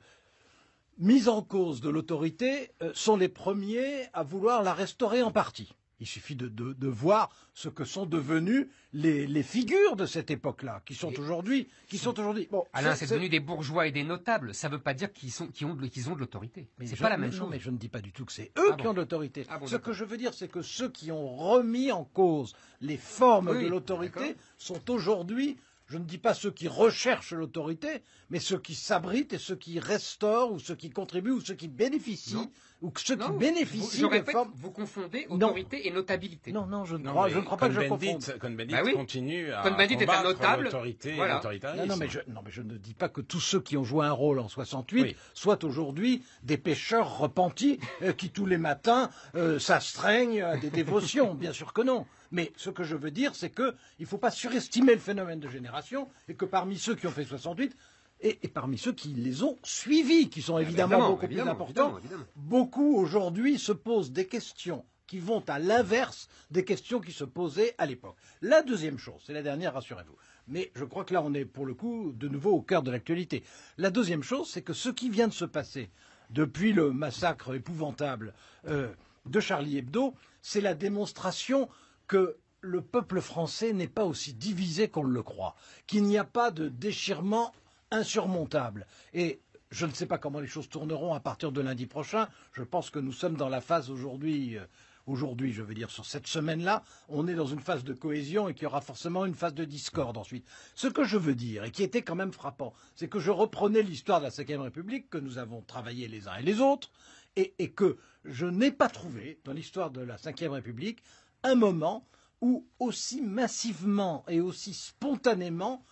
mise en cause de l'autorité euh, sont les premiers à vouloir la restaurer en partie. Il suffit de, de, de voir ce que sont devenues les, les figures de cette époque-là, qui sont aujourd'hui... Aujourd'hui... Bon, Alain, c'est devenu des bourgeois et des notables. Ça ne veut pas dire qu'ils qu ont de, qu de l'autorité. C'est pas la même chose. Non, mais je ne dis pas du tout que c'est eux ah qui bon. ont de l'autorité. Ah bon, ce que je veux dire, c'est que ceux qui ont remis en cause les formes oui, de l'autorité sont aujourd'hui... Je ne dis pas ceux qui recherchent l'autorité, mais ceux qui s'abritent et ceux qui restaurent, ou ceux qui contribuent, ou ceux qui bénéficient, non. ou ceux non, qui bénéficient vous, je répète, de formes... Vous confondez autorité non. et notabilité. Non, non, je ne non, crois, je ne crois pas que je confonde. Cohn-Bendit bah oui. continue à combattre l'autorité voilà. et l'autoritarisme. Non, non, mais je, non, mais je ne dis pas que tous ceux qui ont joué un rôle en soixante-huit oui. soient aujourd'hui des pêcheurs repentis euh, qui tous les matins euh, s'astreignent à des dévotions. Bien sûr que non. Mais ce que je veux dire, c'est qu'il ne faut pas surestimer le phénomène de génération et que parmi ceux qui ont fait soixante-huit, et, et parmi ceux qui les ont suivis, qui sont évidemment, évidemment beaucoup évidemment, plus importants, évidemment, évidemment. beaucoup aujourd'hui se posent des questions qui vont à l'inverse des questions qui se posaient à l'époque. La deuxième chose, c'est la dernière, rassurez-vous, mais je crois que là on est pour le coup de nouveau au cœur de l'actualité. La deuxième chose, c'est que ce qui vient de se passer depuis le massacre épouvantable euh, de Charlie Hebdo, c'est la démonstration... que le peuple français n'est pas aussi divisé qu'on le croit, qu'il n'y a pas de déchirement insurmontable. Et je ne sais pas comment les choses tourneront à partir de lundi prochain. Je pense que nous sommes dans la phase aujourd'hui, euh, aujourd'hui, je veux dire, sur cette semaine-là, on est dans une phase de cohésion et qu'il y aura forcément une phase de discorde ensuite. Ce que je veux dire, et qui était quand même frappant, c'est que je reprenais l'histoire de la cinquième République, que nous avons travaillé les uns et les autres, et, et que je n'ai pas trouvé dans l'histoire de la cinquième République un moment où aussi massivement et aussi spontanément,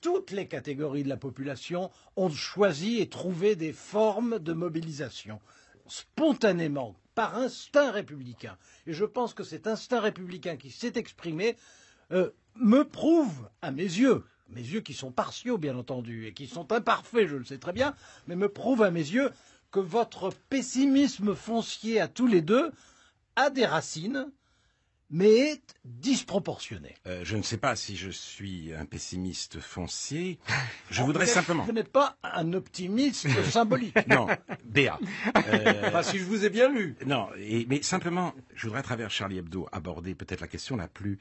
toutes les catégories de la population ont choisi et trouvé des formes de mobilisation. Spontanément, par instinct républicain. Et je pense que cet instinct républicain qui s'est exprimé euh, me prouve, à mes yeux, mes yeux qui sont partiaux bien entendu et qui sont imparfaits, je le sais très bien, mais me prouve à mes yeux que votre pessimisme foncier à tous les deux a des racines, mais est disproportionné. Euh, je ne sais pas si je suis un pessimiste foncier. Je voudrais simplement... Vous n'êtes pas un optimiste symbolique. Non, Béa. Euh... Enfin, si je vous ai bien lu. Non, et, mais simplement, je voudrais à travers Charlie Hebdo aborder peut-être la question la plus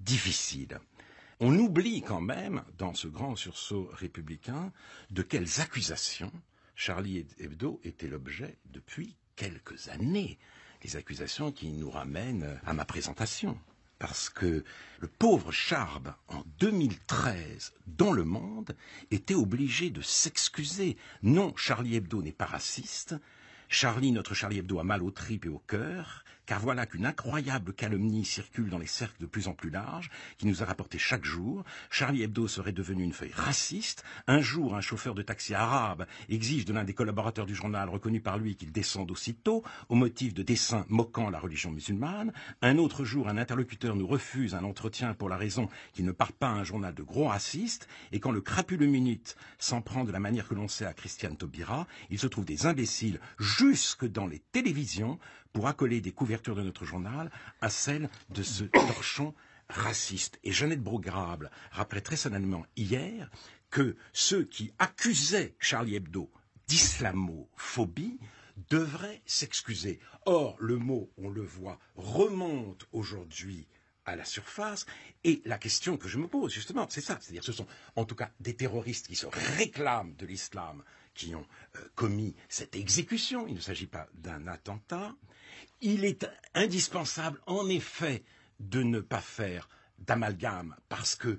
difficile. On oublie quand même, dans ce grand sursaut républicain, de quelles accusations Charlie Hebdo était l'objet depuis quelques années. Les accusations qui nous ramènent à ma présentation. Parce que le pauvre Charb, en deux mille treize, dans Le Monde, était obligé de s'excuser. Non, Charlie Hebdo n'est pas raciste. Charlie, notre Charlie Hebdo, a mal aux tripes et au cœur, car voilà qu'une incroyable calomnie circule dans les cercles de plus en plus larges, qui nous a rapporté chaque jour. Charlie Hebdo serait devenu une feuille raciste. Un jour, un chauffeur de taxi arabe exige de l'un des collaborateurs du journal, reconnu par lui, qu'il descende aussitôt, au motif de dessins moquant la religion musulmane. Un autre jour, un interlocuteur nous refuse un entretien pour la raison qu'il ne parle pas à un journal de gros racistes, et quand le crapuleux minute s'en prend de la manière que l'on sait à Christiane Taubira, il se trouve des imbéciles jusque dans les télévisions pour accoler des couvertures de notre journal à celles de ce torchon raciste. Et Jeannette Brograble rappelait très solennellement hier que ceux qui accusaient Charlie Hebdo d'islamophobie devraient s'excuser. Or, le mot, on le voit, remonte aujourd'hui à la surface. Et la question que je me pose, justement, c'est ça. C'est-à-dire, ce sont en tout cas des terroristes qui se réclament de l'islam, qui ont euh, commis cette exécution. Il ne s'agit pas d'un attentat. Il est indispensable, en effet, de ne pas faire d'amalgame, parce que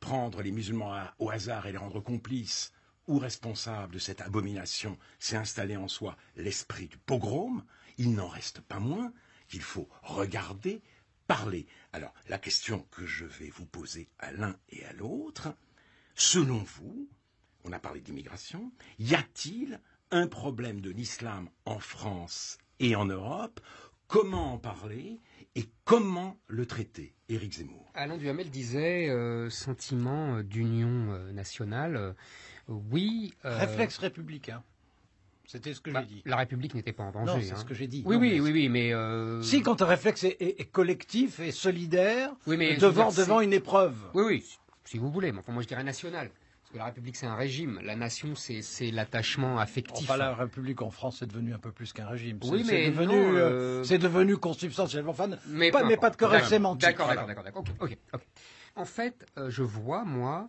prendre les musulmans à, au hasard et les rendre complices ou responsables de cette abomination, c'est installer en soi l'esprit du pogrom. Il n'en reste pas moins qu'il faut regarder, parler. Alors, la question que je vais vous poser à l'un et à l'autre, selon vous, on a parlé d'immigration, y a-t-il un problème de l'islam en France et en Europe? Comment en parler et comment le traiter? Éric Zemmour. Alain Duhamel disait euh, sentiment d'union euh, nationale. Euh, oui. Euh... Réflexe républicain. C'était ce que bah, j'ai dit. La République n'était pas en danger. Non, c'est hein. ce que j'ai dit. Oui, non, oui, oui, oui, mais... Euh... Si, quand un réflexe est, est, est collectif et solidaire, oui, mais devant, dire, devant une épreuve. Oui, oui, si vous voulez. Mais enfin, moi, je dirais national. Parce que la République, c'est un régime. La nation, c'est l'attachement affectif. Enfin, la République, en France, c'est devenu un peu plus qu'un régime. Oui, mais... C'est devenu, euh... devenu consubstantiel. Enfin, mais pas, mais pas de correct sémantique. D'accord, voilà. d'accord, d'accord. Okay, okay, okay. En fait, euh, je vois, moi,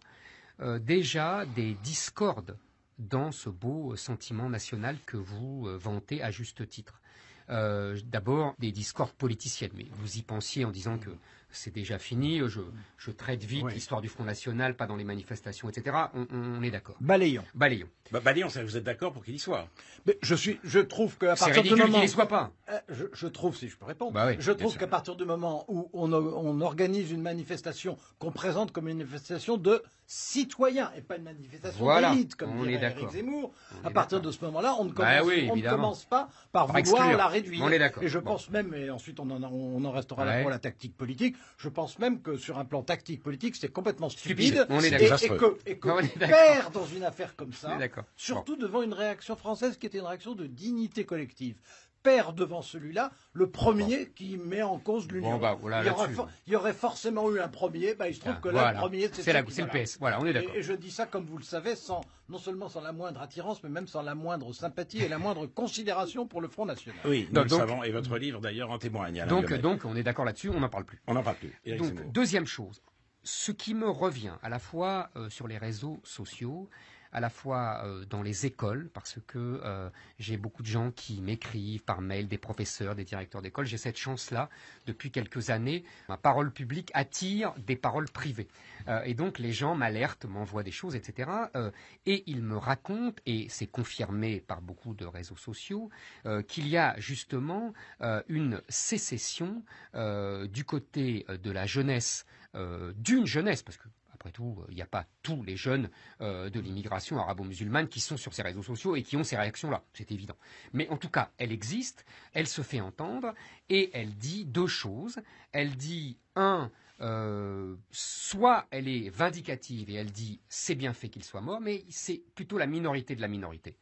euh, déjà des discordes dans ce beau sentiment national que vous vantez à juste titre. Euh, D'abord, des discordes politiciennes. Mais vous y pensiez en disant que c'est déjà fini, je, je traite vite oui. l'histoire du Front National, pas dans les manifestations, et cetera. On, on est d'accord. Balayons. Balayons. Bah, balayons, ça, vous êtes d'accord pour qu'il y soit. Mais je, suis, je trouve qu'à partir ridicule du moment... qu'il n'y soit pas. Euh, je, je trouve, si je peux répondre, bah oui, je trouve qu'à partir du moment où on, on organise une manifestation qu'on présente comme une manifestation de citoyens et pas une manifestation voilà. d'élite, comme on dirait Éric Zemmour, on à partir de ce moment-là, on ne commence, bah oui, on ne commence pas par, par vouloir exclure. La réduire. On est d'accord. Et je bon. pense même, et ensuite on en, on en restera ouais. là pour la tactique politique, je pense même que sur un plan tactique politique, c'est complètement stupide. On est et, et que, et que non, on est perd dans une affaire comme ça, surtout bon. devant une réaction française qui était une réaction de dignité collective. Perd devant celui-là, le premier bon. qui met en cause l'Union. Bon, bah, voilà, il, hein. il y aurait forcément eu un premier, bah, il se trouve ah, que voilà. là, le premier, c'est le P S. Voilà, on est d'accord. Et, et je dis ça, comme vous le savez, sans, non seulement sans la moindre attirance, mais même sans la moindre sympathie et la moindre considération pour le Front National. Oui, nous donc, le donc, savons, et votre livre d'ailleurs en témoigne. Alain donc, donc, on est d'accord là-dessus, on n'en parle plus. On n'en parle plus. Éric donc, Zemmour. Deuxième chose, ce qui me revient à la fois euh, sur les réseaux sociaux, à la fois euh, dans les écoles, parce que euh, j'ai beaucoup de gens qui m'écrivent par mail, des professeurs, des directeurs d'école. J'ai cette chance-là, depuis quelques années, ma parole publique attire des paroles privées. Euh, et donc, les gens m'alertent, m'envoient des choses, et cetera. Euh, et ils me racontent, et c'est confirmé par beaucoup de réseaux sociaux, euh, qu'il y a justement euh, une sécession euh, du côté de la jeunesse, euh, d'une jeunesse, parce que après tout, il n'y a pas tous les jeunes euh, de l'immigration arabo-musulmane qui sont sur ces réseaux sociaux et qui ont ces réactions-là, c'est évident. Mais en tout cas, elle existe, elle se fait entendre et elle dit deux choses. Elle dit, un, euh, soit elle est vindicative et elle dit c'est bien fait qu'il soit mort, mais c'est plutôt la minorité de la minorité.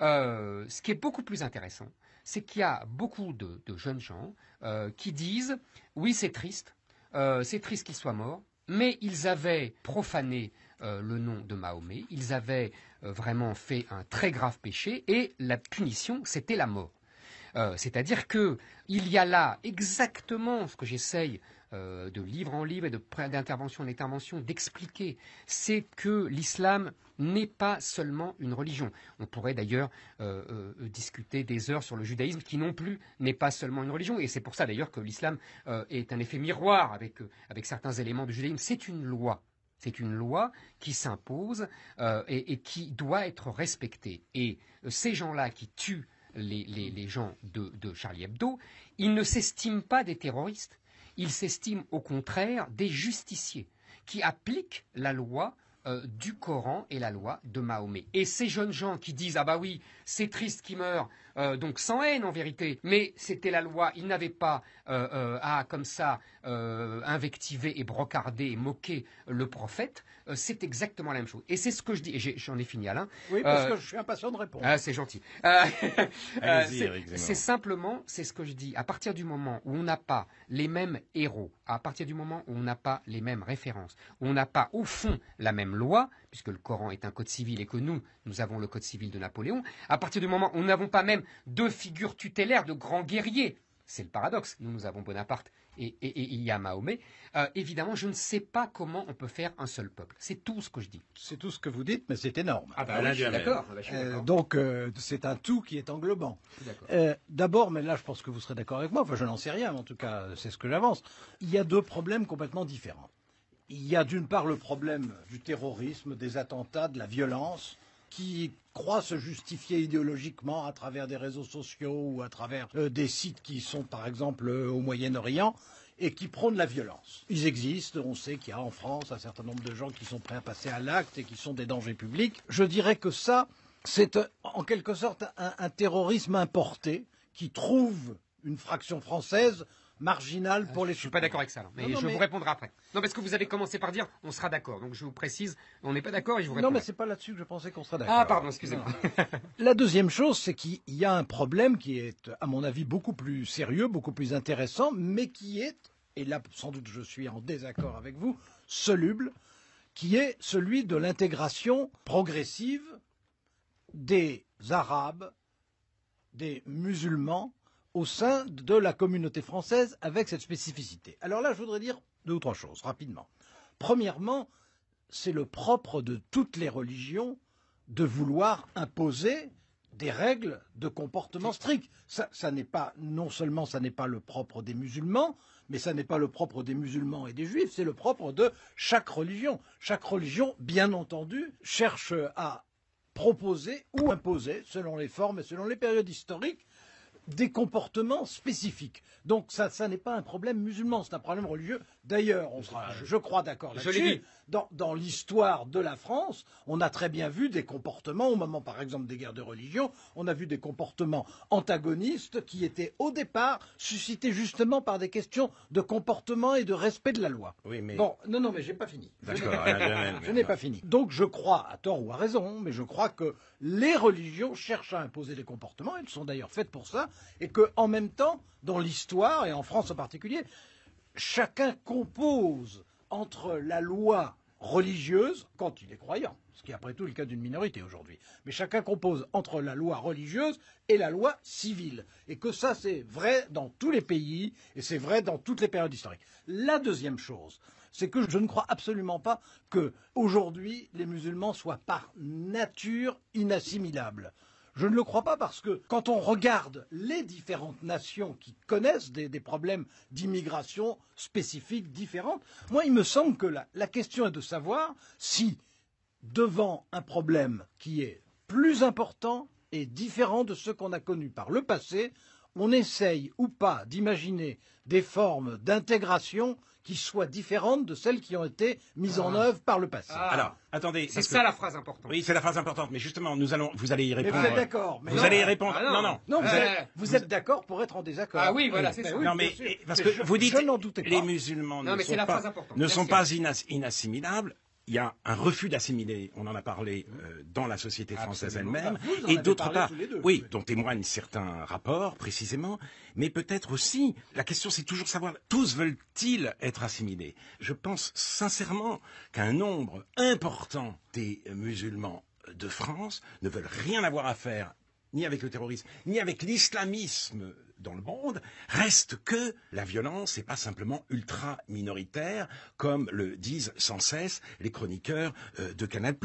Euh, ce qui est beaucoup plus intéressant, c'est qu'il y a beaucoup de, de jeunes gens euh, qui disent oui, c'est triste, euh, c'est triste qu'il soit mort, mais ils avaient profané euh, le nom de Mahomet, ils avaient euh, vraiment fait un très grave péché, et la punition, c'était la mort. Euh, C'est-à-dire qu'il y a là exactement ce que j'essaye euh, de livre en livre et d'intervention en intervention d'expliquer, c'est que l'islam n'est pas seulement une religion. On pourrait d'ailleurs euh, euh, discuter des heures sur le judaïsme qui non plus n'est pas seulement une religion. Et c'est pour ça d'ailleurs que l'islam euh, est un effet miroir avec, euh, avec certains éléments du judaïsme. C'est une loi. C'est une loi qui s'impose euh, et, et qui doit être respectée. Et euh, ces gens-là qui tuent les, les, les gens de, de Charlie Hebdo, ils ne s'estiment pas des terroristes. Ils s'estiment au contraire des justiciers qui appliquent la loi Euh, du Coran et la loi de Mahomet. Et ces jeunes gens qui disent « Ah bah oui, c'est triste qu'ils meurent, euh, donc sans haine en vérité, mais c'était la loi, ils n'avaient pas euh, euh, à, comme ça, euh, invectiver et brocarder et moquer le prophète euh, », c'est exactement la même chose. Et c'est ce que je dis, et j'en ai, ai fini Alain. Oui, parce euh, que je suis impatient de répondre. Ah, c'est gentil. Euh, c'est simplement, c'est ce que je dis, à partir du moment où on n'a pas les mêmes héros, à partir du moment où on n'a pas les mêmes références, où on n'a pas au fond la même loi, puisque le Coran est un code civil et que nous, nous avons le code civil de Napoléon, à partir du moment où nous n'avons pas même deux figures tutélaires de grands guerriers C'est le paradoxe. Nous, nous avons Bonaparte et, et, et il y a Mahomet. Euh, évidemment, je ne sais pas comment on peut faire un seul peuple. C'est tout ce que je dis. C'est tout ce que vous dites, mais c'est énorme. Ah bah, là, je suis d'accord. Euh, donc, euh, c'est un tout qui est englobant. D'abord, euh, mais là, je pense que vous serez d'accord avec moi. Enfin, je n'en sais rien, mais en tout cas, c'est ce que j'avance. Il y a deux problèmes complètement différents. Il y a d'une part le problème du terrorisme, des attentats, de la violence, qui croient se justifier idéologiquement à travers des réseaux sociaux ou à travers euh, des sites qui sont, par exemple, euh, au Moyen-Orient et qui prônent la violence. Ils existent, on sait qu'il y a en France un certain nombre de gens qui sont prêts à passer à l'acte et qui sont des dangers publics. Je dirais que ça, c'est euh, en quelque sorte un, un terrorisme importé qui trouve une fraction française marginale pour euh, les... Je ne suis pas d'accord avec ça, non. mais non, non, je mais... vous répondrai après. Non, parce que vous avez commencé par dire, on sera d'accord. Donc je vous précise, on n'est pas d'accord et je vous répondrai. Non, mais c'est pas là-dessus que je pensais qu'on sera d'accord. Ah, pardon, excusez-moi. La deuxième chose, c'est qu'il y a un problème qui est, à mon avis, beaucoup plus sérieux, beaucoup plus intéressant, mais qui est, et là, sans doute, je suis en désaccord avec vous, soluble, qui est celui de l'intégration progressive des Arabes, des musulmans, au sein de la communauté française avec cette spécificité. Alors là, je voudrais dire deux ou trois choses, rapidement. Premièrement, c'est le propre de toutes les religions de vouloir imposer des règles de comportement strict. Ça, ça n'est pas, non seulement ça n'est pas le propre des musulmans, mais ça n'est pas le propre des musulmans et des juifs, c'est le propre de chaque religion. Chaque religion, bien entendu, cherche à proposer ou imposer, selon les formes et selon les périodes historiques, des comportements spécifiques. Donc ça, ça n'est pas un problème musulman, c'est un problème religieux. D'ailleurs, on sera, je crois, d'accord là-dessus. Dans, dans l'histoire de la France, on a très bien vu des comportements, au moment par exemple des guerres de religion, on a vu des comportements antagonistes qui étaient au départ suscités justement par des questions de comportement et de respect de la loi. Oui, mais... Bon, non, non, mais j'ai pas fini. D'accord. Je n'ai pas fini. Donc je crois, à tort ou à raison, mais je crois que les religions cherchent à imposer des comportements, elles sont d'ailleurs faites pour ça, et que, en même temps, dans l'histoire, et en France en particulier, chacun compose entre la loi religieuse, quand il est croyant, ce qui est après tout le cas d'une minorité aujourd'hui, mais chacun compose entre la loi religieuse et la loi civile. Et que ça, c'est vrai dans tous les pays, et c'est vrai dans toutes les périodes historiques. La deuxième chose, c'est que je ne crois absolument pas que, aujourd'hui, les musulmans soient par nature inassimilables. Je ne le crois pas parce que quand on regarde les différentes nations qui connaissent des, des problèmes d'immigration spécifiques, différentes, moi il me semble que la, la question est de savoir si, devant un problème qui est plus important et différent de ce qu'on a connu par le passé, on essaye ou pas d'imaginer des formes d'intégration qui soient différentes de celles qui ont été mises ah. en œuvre par le passé. Ah. Alors, attendez. C'est ça que... la phrase importante. Oui, c'est la phrase importante. Mais justement, nous allons, vous allez y répondre. Mais vous êtes d'accord. Vous non. allez y répondre. Ah, non, non. Non, vous, euh, allez, vous, vous êtes d'accord pour être en désaccord. Ah oui, voilà, c'est ça. Non, mais parce que je, vous dites, je n'en doutais pas. Les musulmans non, ne, sont pas, ne sont pas inas inassimilables. Il y a un refus d'assimiler, on en a parlé euh, dans la société française elle-même, et d'autre part, oui, dont témoignent certains rapports précisément, mais peut-être aussi, la question c'est toujours savoir, tous veulent-ils être assimilés? Je pense sincèrement qu'un nombre important des musulmans de France ne veulent rien avoir à faire, ni avec le terrorisme, ni avec l'islamisme dans le monde, reste que la violence n'est pas simplement ultra-minoritaire, comme le disent sans cesse les chroniqueurs euh, de Canal+.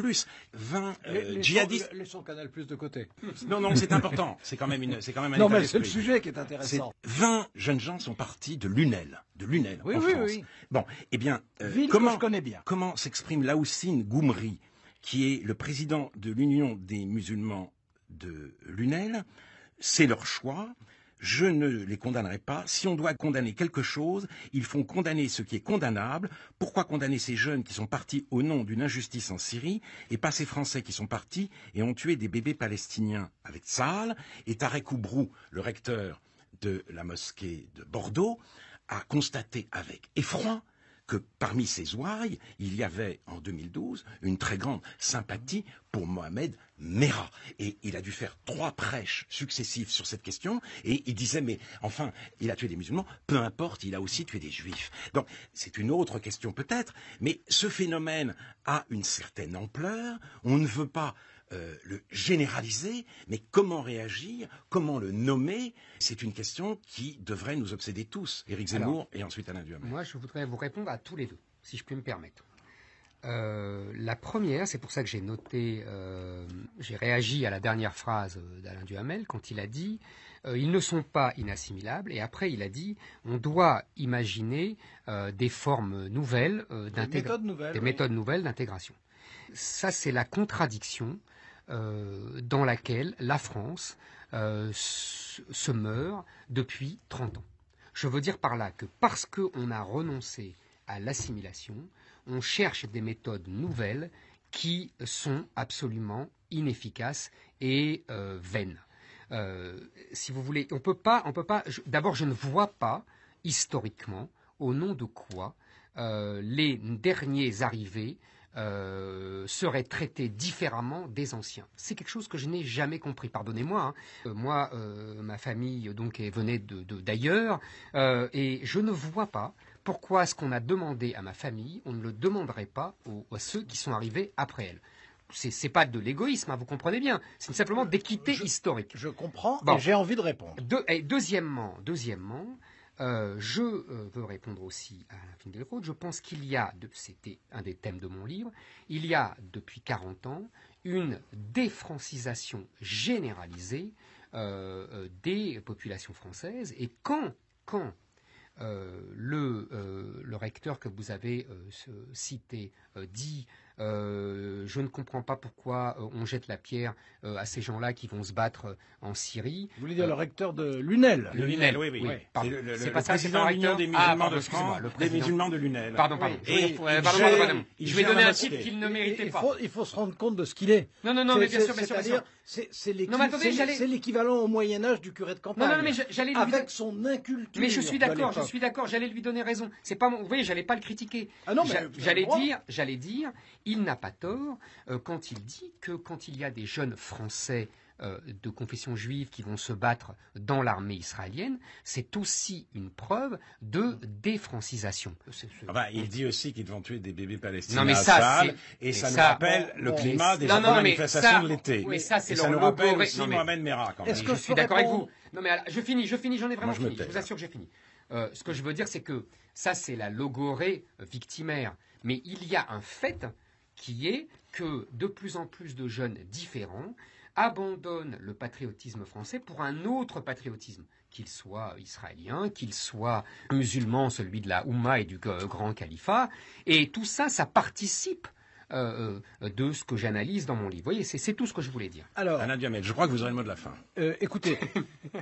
vingt euh, les, djihadistes... Les, laissons Canal+ de côté. Non, non, c'est important. C'est quand même, une, quand même un... Non, mais c'est le sujet qui est intéressant. Est vingt jeunes gens sont partis de Lunel. De Lunel, oui, en oui, France. Oui, oui. Bon, eh bien, euh, comment, je connais bien. Comment s'exprime Laoussine Goumri, qui est le président de l'Union des musulmans de Lunel? C'est leur choix. Je ne les condamnerai pas. Si on doit condamner quelque chose, il faut condamner ce qui est condamnable. Pourquoi condamner ces jeunes qui sont partis au nom d'une injustice en Syrie et pas ces Français qui sont partis et ont tué des bébés palestiniens avec Tsahal? Et Tarek Oubrou, le recteur de la mosquée de Bordeaux, a constaté avec effroi que parmi ces ouailles, il y avait en deux mille douze une très grande sympathie pour Mohamed Merah. Et il a dû faire trois prêches successives sur cette question. Et il disait, mais enfin, il a tué des musulmans, peu importe, il a aussi tué des juifs. Donc, c'est une autre question peut-être, mais ce phénomène a une certaine ampleur. On ne veut pas euh, le généraliser, mais comment réagir, comment le nommer? C'est une question qui devrait nous obséder tous, Éric Zemmour. Alors, et ensuite Alain Duhamel. Moi, je voudrais vous répondre à tous les deux, si je puis me permettre. Euh, la première, c'est pour ça que j'ai noté, euh, j'ai réagi à la dernière phrase d'Alain Duhamel quand il a dit euh, « ils ne sont pas inassimilables » et après il a dit « on doit imaginer euh, des formes nouvelles, euh, des méthodes nouvelles, des oui. méthodes nouvelles d'intégration ». Ça, c'est la contradiction euh, dans laquelle la France euh, se meurt depuis trente ans. Je veux dire par là que parce qu'on a renoncé à l'assimilation, on cherche des méthodes nouvelles qui sont absolument inefficaces et euh, vaines. Euh, si vous voulez, on peut pas, on peut pas. D'abord, je ne vois pas historiquement au nom de quoi euh, les derniers arrivés euh, seraient traités différemment des anciens. C'est quelque chose que je n'ai jamais compris. Pardonnez-moi. Hein. Euh, moi, euh, ma famille donc venait de, de, d'ailleurs, euh, et je ne vois pas. Pourquoi ce qu'on a demandé à ma famille, on ne le demanderait pas aux, à ceux qui sont arrivés après elle? C'est pas de l'égoïsme, hein, vous comprenez bien. C'est simplement d'équité historique. Je comprends, bon. Et j'ai envie de répondre. De, et deuxièmement, deuxièmement euh, je euh, veux répondre aussi à Alain Finkielkraut. Je pense qu'il y a, c'était un des thèmes de mon livre, il y a depuis quarante ans une défrancisation généralisée euh, des populations françaises. Et quand, quand Euh, le, euh, le recteur que vous avez euh, cité euh, dit euh, « je ne comprends pas pourquoi euh, on jette la pierre euh, à ces gens-là qui vont se battre euh, en Syrie ». Vous voulez dire euh, le recteur de l'UNEL? Le Lunel, oui, oui. oui. Le, le, le pas président de l'Union des musulmans de France, des musulmans de l'UNEL. Pardon, pardon. Je vais donner un titre qu'il ne méritait pas. Il faut, il faut se rendre compte de ce qu'il est. Non, non, non, mais bien sûr, bien sûr. C'est l'équivalent au Moyen-Âge du curé de campagne. Non, non, mais j'allais avec son inculture. Mais je suis d'accord, je suis d'accord, j'allais lui donner raison. C'est pas, vous voyez, j'allais pas le critiquer. Ah non, mais j'allais dire, j'allais dire, il n'a pas tort euh, quand il dit que quand il y a des jeunes Français euh, de confession juive qui vont se battre dans l'armée israélienne, c'est aussi une preuve de défrancisation. C est, c est... Ah bah, il dit aussi qu'ils vont tuer des bébés palestiniens. Non, mais ça, à Saal, et ça, ça nous rappelle bon, le climat des non, non, manifestations ça, de l'été. Oui, ça, c'est nous rappelle aussi non, mais... Mohamed Merah. Quand même. Que je suis d'accord avec vous. Non, mais alors, je finis, je finis, j'en ai vraiment Moi, je fini. Je vous assure que j'ai fini. Euh, ce que je veux dire, c'est que ça, c'est la logorée victimaire. Mais il y a un fait qui est que de plus en plus de jeunes différents abandonnent le patriotisme français pour un autre patriotisme, qu'il soit israélien, qu'il soit musulman, celui de la Oumma et du euh, Grand Califat. Et tout ça, ça participe euh, de ce que j'analyse dans mon livre. Vous voyez, c'est tout ce que je voulais dire. Alors, Alain Duhamel, je crois que vous aurez le mot de la fin. Euh, écoutez,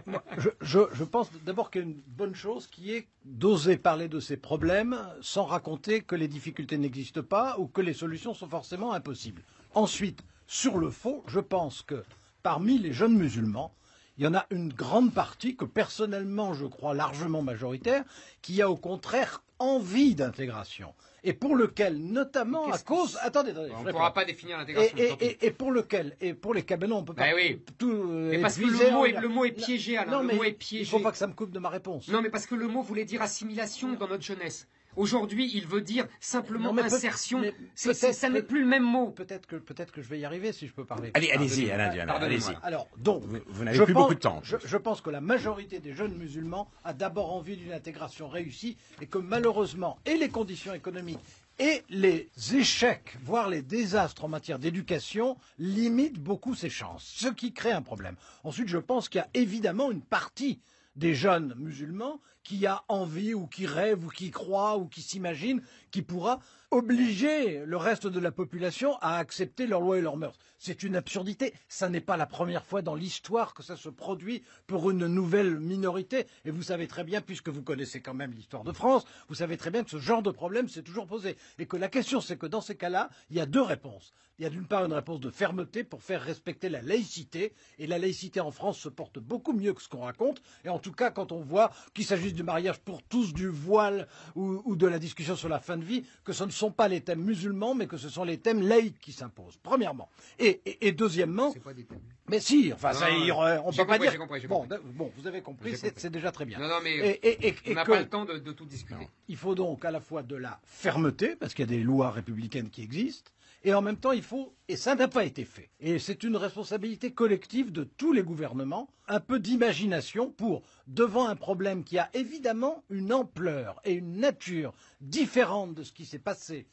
moi, je, je, je pense d'abord qu'il y a une bonne chose qui est d'oser parler de ces problèmes sans raconter que les difficultés n'existent pas ou que les solutions sont forcément impossibles. Ensuite, sur le fond, je pense que parmi les jeunes musulmans, il y en a une grande partie que personnellement, je crois largement majoritaire, qui a au contraire envie d'intégration. Et pour lequel, notamment à cause... Attendez, attendez. On ne pourra pas définir l'intégration. Et, et, et, et pour lequel, et pour les Cabellons, on ne peut pas... Bah oui. Tout, euh, mais parce que le mot, est, le mot est piégé, Alain. Non, le mais mot est piégé. Il ne faut pas que ça me coupe de ma réponse. Non, mais parce que le mot voulait dire assimilation dans notre jeunesse. Aujourd'hui, il veut dire simplement non, insertion. C'est, ça n'est plus le même mot. Peut-être que, peut-être que je vais y arriver si je peux parler. Allez, allez-y, Alain Duhamel. Allez-y. Alors, donc, vous, vous n'avez plus pense, beaucoup de temps. Je, je pense que la majorité des jeunes musulmans a d'abord envie d'une intégration réussie et que malheureusement, et les conditions économiques et les échecs, voire les désastres en matière d'éducation, limitent beaucoup ces chances, ce qui crée un problème. Ensuite, je pense qu'il y a évidemment une partie des jeunes musulmans qui a envie ou qui rêve ou qui croit ou qui s'imagine, qui pourra obliger le reste de la population à accepter leurs lois et leurs mœurs. C'est une absurdité. Ça n'est pas la première fois dans l'histoire que ça se produit pour une nouvelle minorité. Et vous savez très bien, puisque vous connaissez quand même l'histoire de France, vous savez très bien que ce genre de problème s'est toujours posé. Et que la question, c'est que dans ces cas-là, il y a deux réponses. Il y a d'une part une réponse de fermeté pour faire respecter la laïcité. Et la laïcité en France se porte beaucoup mieux que ce qu'on raconte. Et en tout cas, quand on voit qu'il s'agisse du mariage pour tous, du voile ou, ou de la discussion sur la fin de vie, que ce ne sont pas les thèmes musulmans, mais que ce sont les thèmes laïques qui s'imposent, premièrement. Et, et, et deuxièmement... C'est pas des thèmes. Mais si, enfin, non, ça, non, non. on ne peut compris, pas dire... Compris, bon, bon, vous avez compris, c'est déjà très bien. Non, non, mais et, et, et, on n'a pas le temps de, de tout discuter. Non. Il faut donc à la fois de la fermeté, parce qu'il y a des lois républicaines qui existent, Et en même temps, il faut, et ça n'a pas été fait, et c'est une responsabilité collective de tous les gouvernements, un peu d'imagination pour, devant un problème qui a évidemment une ampleur et une nature différente de ce qui s'est passé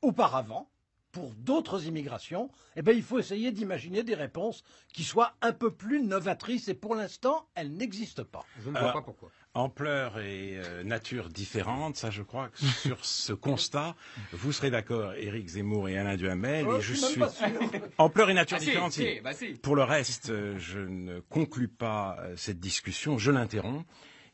auparavant, pour d'autres immigrations, eh bien, il faut essayer d'imaginer des réponses qui soient un peu plus novatrices. Et pour l'instant, elles n'existent pas. Je ne vois Alors, pas pourquoi. Ampleur et euh, nature différentes, ça je crois que sur ce constat, vous serez d'accord, Éric Zemmour et Alain Duhamel. Oh, et je suis... Ampleur et nature ah, différentes. Si, si, bah, si. Pour le reste, je ne conclue pas cette discussion, je l'interromps.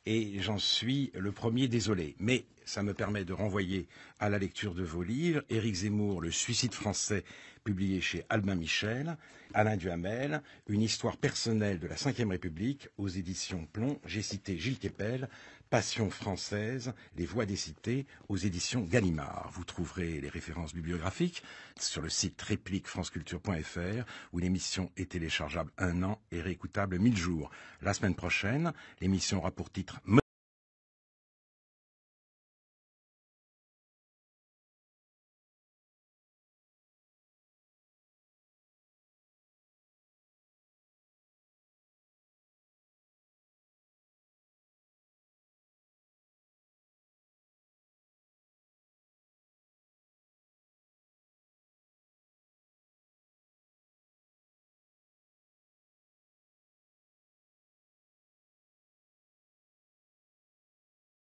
Et j'en suis le premier désolé. Mais ça me permet de renvoyer à la lecture de vos livres. Éric Zemmour, Le suicide français, publié chez Albin Michel. Alain Duhamel, Une histoire personnelle de la cinquième République, aux éditions Plomb. J'ai cité Gilles Kepel, Passion française, Les voix des cités, aux éditions Gallimard. Vous trouverez les références bibliographiques sur le site réplique france culture point f r, où l'émission est téléchargeable un an et réécoutable mille jours. La semaine prochaine, l'émission aura pour titre